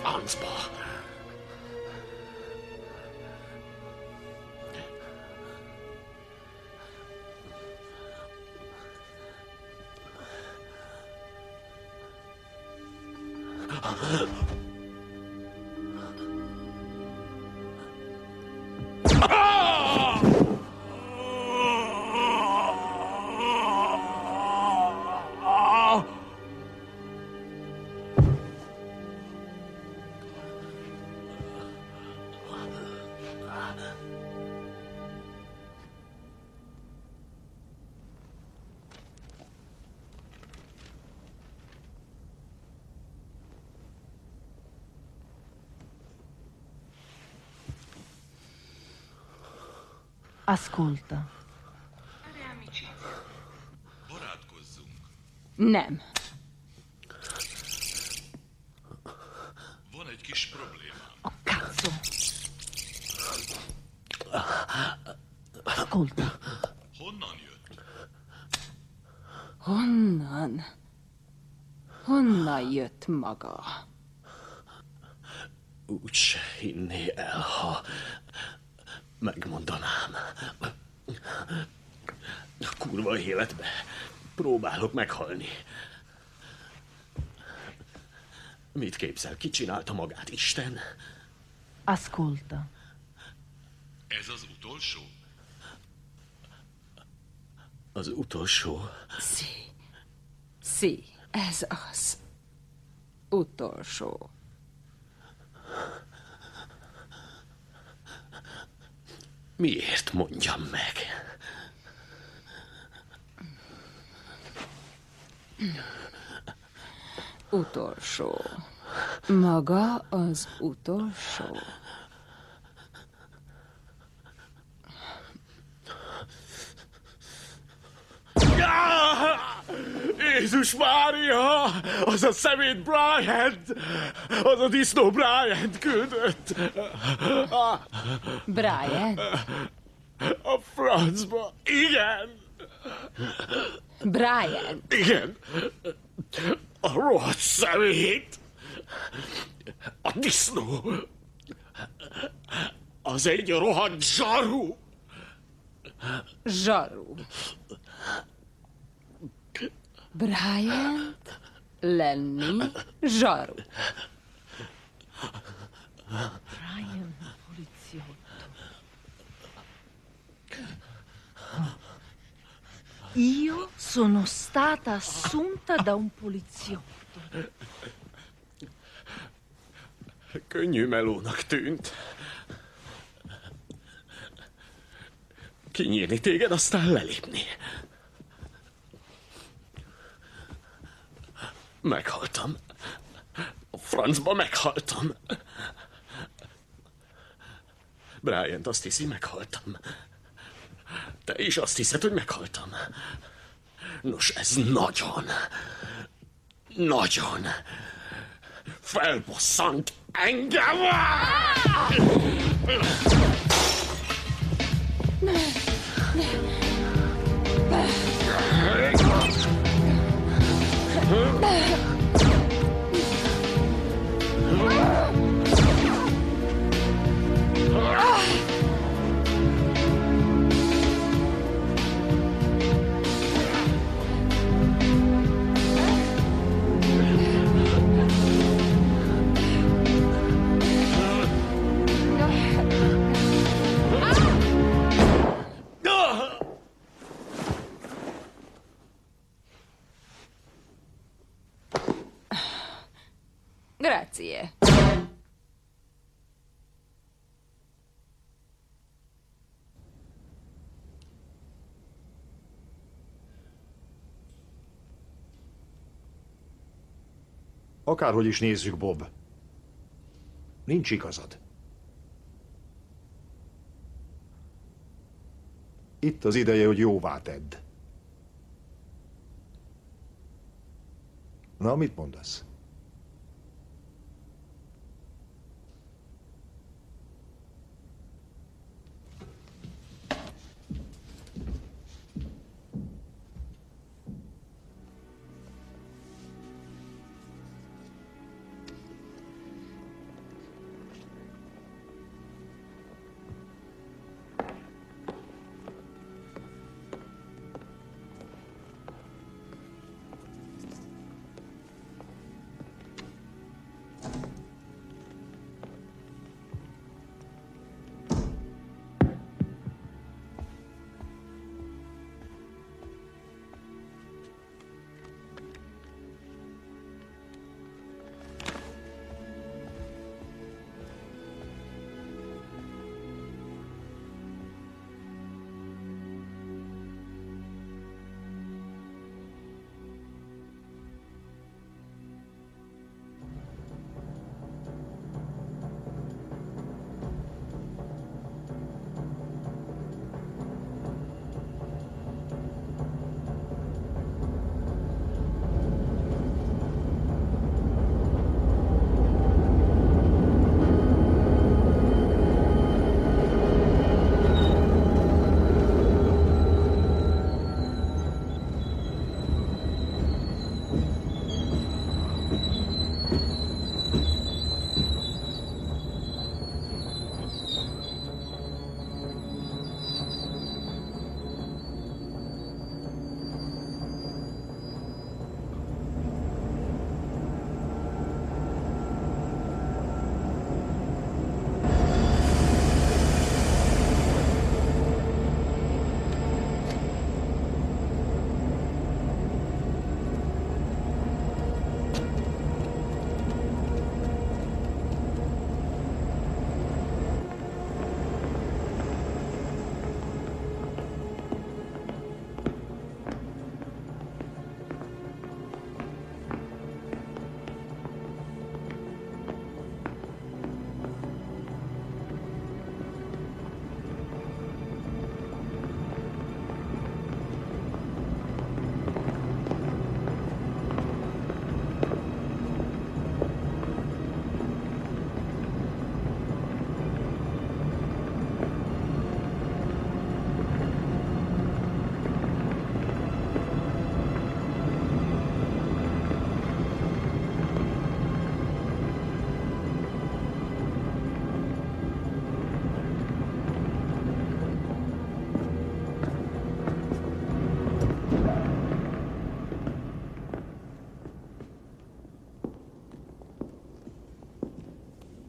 Francba. Ascolta. Fare amicizia. Barátkozzunk. Nem. Van egy kis problémám. A cazzo. Ascolta. Honnan jött? Honnan? Honnan jött maga? Úgy hinné el, ha... megmondanám. A kurva életbe próbálok meghalni. Mit képzel, ki csinálta magát, Isten? Ascolta. Ez az utolsó? Az utolsó? Sí. Sí, ez az. Utolsó. Miért mondjam meg? Utolsó. Maga az utolsó. Jézus Mária! Az a szemét Bryant! Az a disznó Bryant küldött! Bryant? A francba! Igen! Bryant? Igen! A rohadt szemét! A disznó! Az egy rohadt zsarú! Zsarú! Bryant lenni zsaru. Brian poliziotto. Io sono stata assunta da un poliziotto. Könnyű melónak tűnt. Kinyírni téged, aztán lelépni. Meghaltam. A francba meghaltam. Bryant azt hiszi, meghaltam. Te is azt hiszed, hogy meghaltam. Nos, ez nagyon, nagyon felbosszant engem! Ne, ne, ne. Grazie. Akárhogy is nézzük, Bob, nincs igazad. Itt az ideje, hogy jóvá tedd. Na, mit mondasz?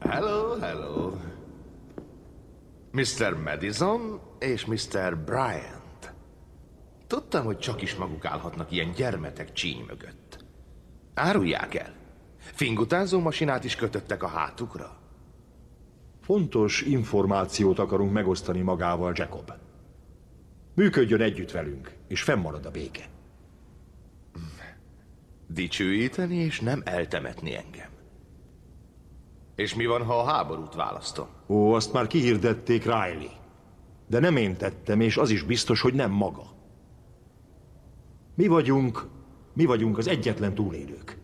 Hello, hello. miszter Madison és miszter Bryant. Tudtam, hogy csak is maguk állhatnak ilyen gyermetek csíny mögött. Árulják el. Fingutánzó masinát is kötöttek a hátukra. Fontos információt akarunk megosztani magával, Jacob. Működjön együtt velünk, és fennmarad a béke. Dicsőíteni és nem eltemetni engem. És mi van, ha a háborút választom? Ó, azt már kihirdették, Riley. De nem én tettem, és az is biztos, hogy nem maga. Mi vagyunk, mi vagyunk az egyetlen túlélők.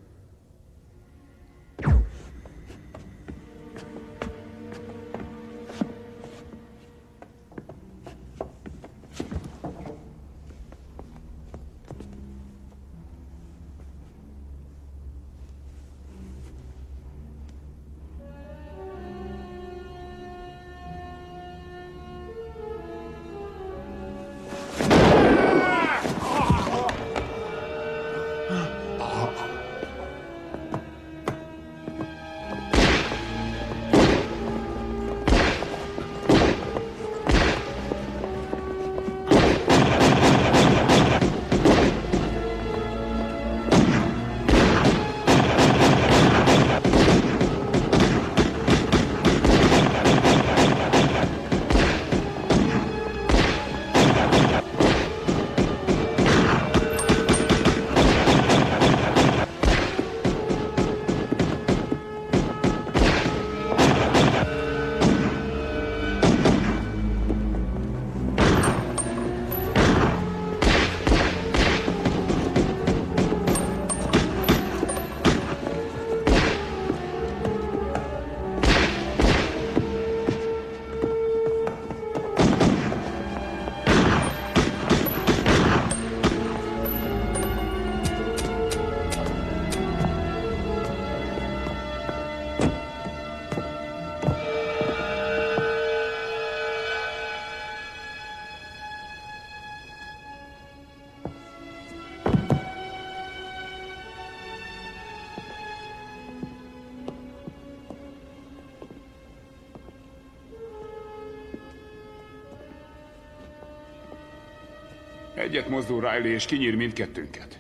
Egyet mozdul Riley, és kinyír mindkettőnket.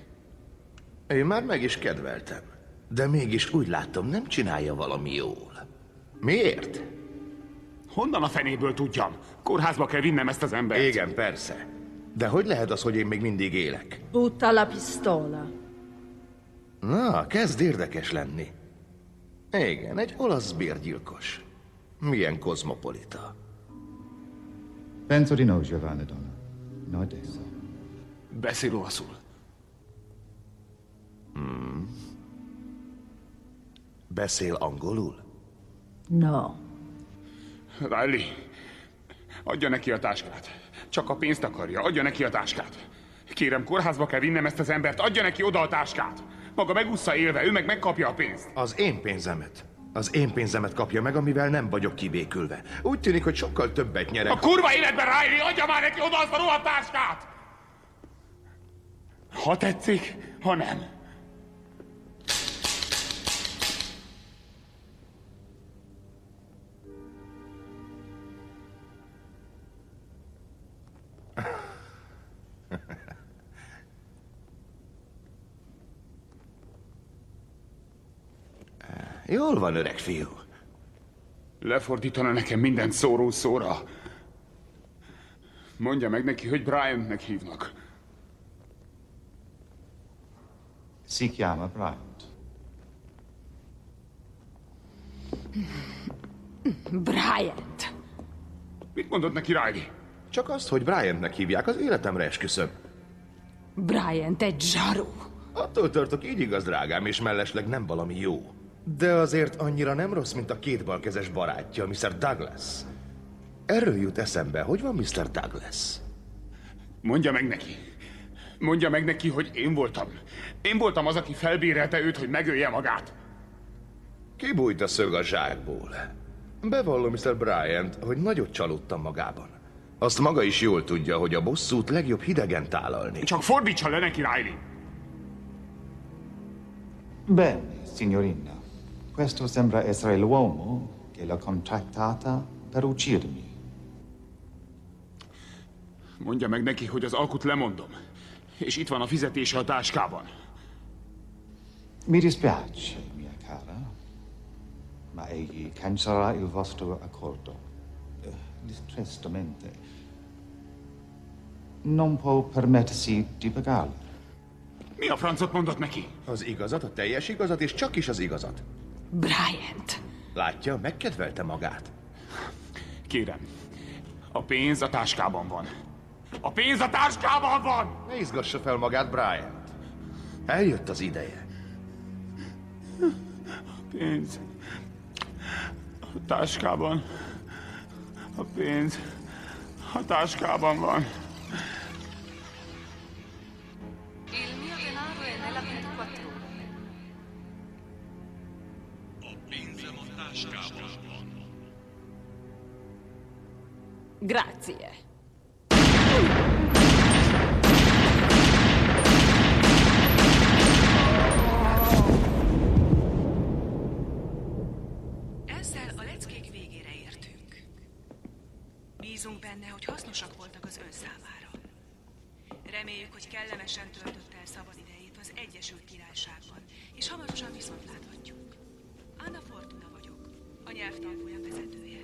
Én már meg is kedveltem, de mégis úgy látom, nem csinálja valami jól. Miért? Honnan a fenéből tudjam? Kórházba kell vinnem ezt az embert. Igen, persze. De hogy lehet az, hogy én még mindig élek? Butta la pistola. Na, kezd érdekes lenni. Igen, egy olasz bérgyilkos. Milyen kozmopolita. Penso di no, Giovanna Donna. No adesso. Beszél olaszul. Hmm. Beszél angolul? No. Riley, adja neki a táskát. Csak a pénzt akarja, adja neki a táskát. Kérem, kórházba kell vinnem ezt az embert, adja neki oda a táskát. Maga megúszza élve, ő meg megkapja a pénzt. Az én pénzemet. Az én pénzemet kapja meg, amivel nem vagyok kibékülve. Úgy tűnik, hogy sokkal többet nyerek. A kurva életben, Riley, adja már neki oda azt a rohadt táskát! Ha tetszik, ha nem. Jól van, öreg fiú. Lefordítana nekem minden szóró szóra. Mondja meg neki, hogy Bryantnek hívnak. Si chiama Bryant. Bryant. Mit mondott neki Riley? Csak azt, hogy Bryantnek hívják, az életemre esküszöm. Bryant egy zsarú. Attól tartok, így igaz, drágám, és mellesleg nem valami jó. De azért annyira nem rossz, mint a két balkezes barátja, miszter Douglas. Erről jut eszembe, hogy van miszter Douglas? Mondja meg neki. Mondja meg neki, hogy én voltam. Én voltam az, aki felbérelte őt, hogy megölje magát. Kibújt a szög a zsákból. Bevallom miszter Bryant, hogy nagyot csalódtam magában. Azt maga is jól tudja, hogy a bosszút legjobb hidegen tálalni. Csak fordítsa le neki, Riley! Bene, signorina. Questo sembra essere l'uomo che l'ha contrattata per uccidermi. Mondja meg neki, hogy az alkut lemondom. És itt van a fizetése a táskában. Mi dispiace, mia cara, ma egli cancellerà il vostro accordo. Tristamente. Non può permettersi di pagarlo. Mi a francot mondott neki? Az igazat, a teljes igazat, és csak is az igazat. Bryant. Látja, megkedvelte magát. Kérem, a pénz a táskában van. A pénz a táskában van! Ne izgassa fel magát, Bryant. Eljött az ideje. A pénz a táskában. A pénz a táskában van. Grazie. Ezzel a leckék végére értünk. Bízunk benne, hogy hasznosak voltak az ön számára. Reméljük, hogy kellemesen töltött el szabad idejét az Egyesült Királyságban, és hamarosan viszont láthatjuk. Anna Fortuna vagyok, a nyelvtanfolyam vezetője.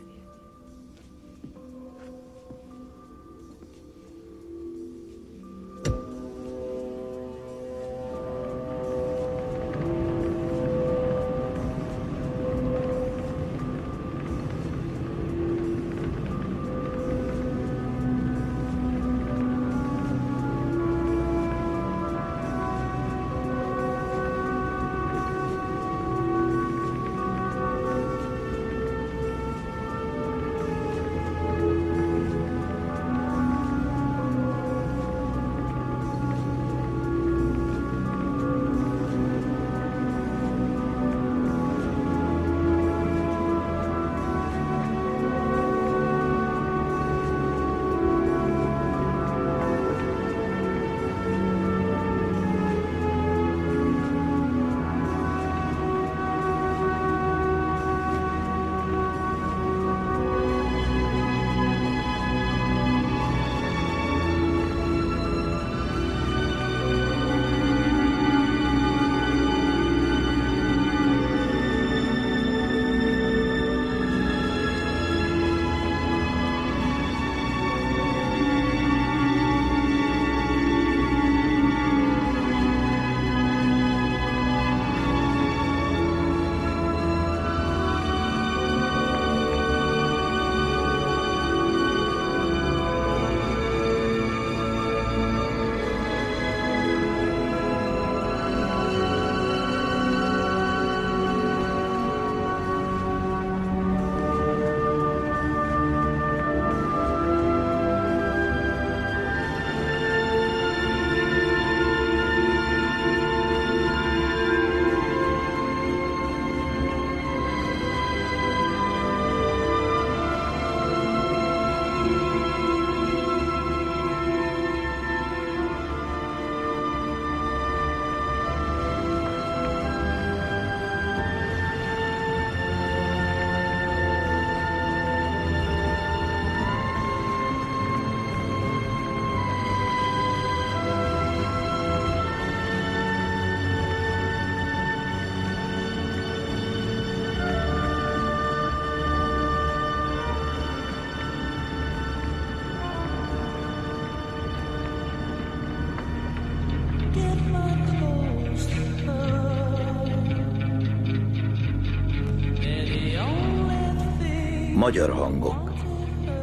Magyar hangok: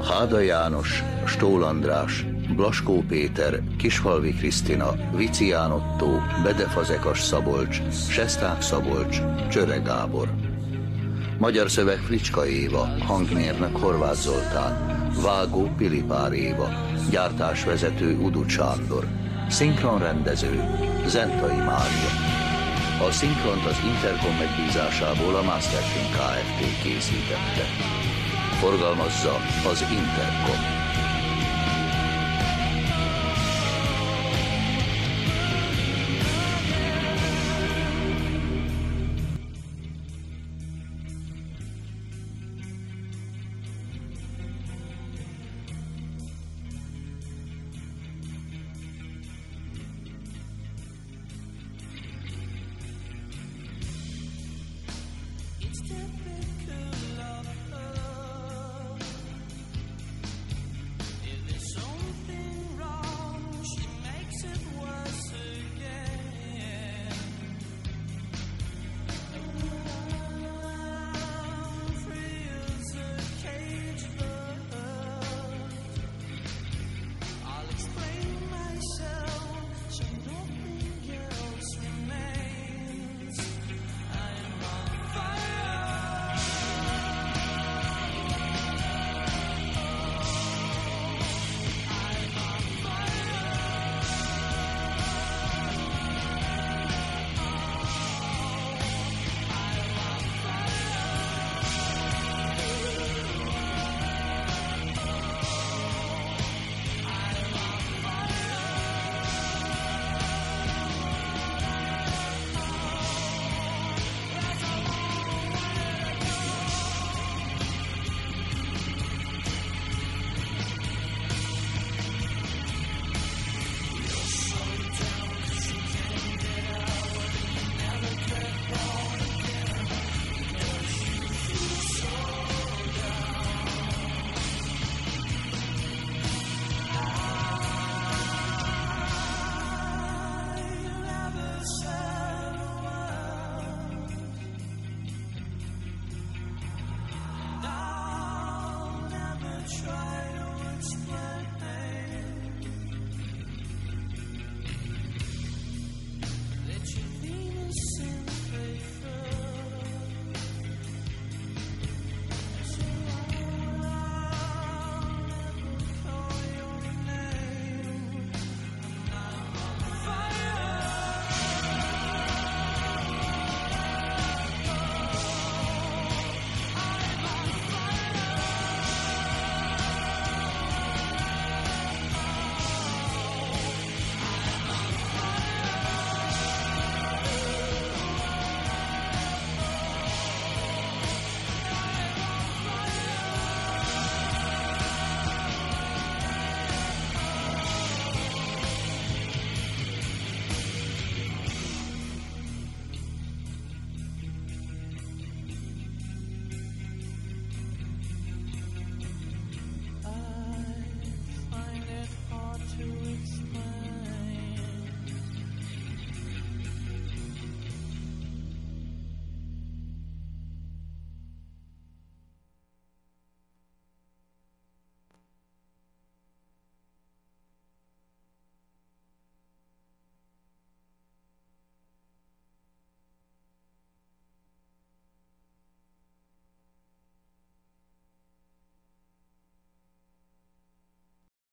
Háda János, Stól András, Blaskó Péter, Kisfalvi Krisztina, Vicián Ottó, Bedefazekas Szabolcs, Seszták Szabolcs, Csöre Gábor. Magyar szöveg: Fricska Éva, hangmérnök Horváth Zoltán, vágó Pilipár Éva, gyártásvezető Udu Sándor, szinkronrendező Zentai Mária. A szinkront az Intercom megbízásából a Masterfilm Kft. Készítette. Forgalmazza az Intercom.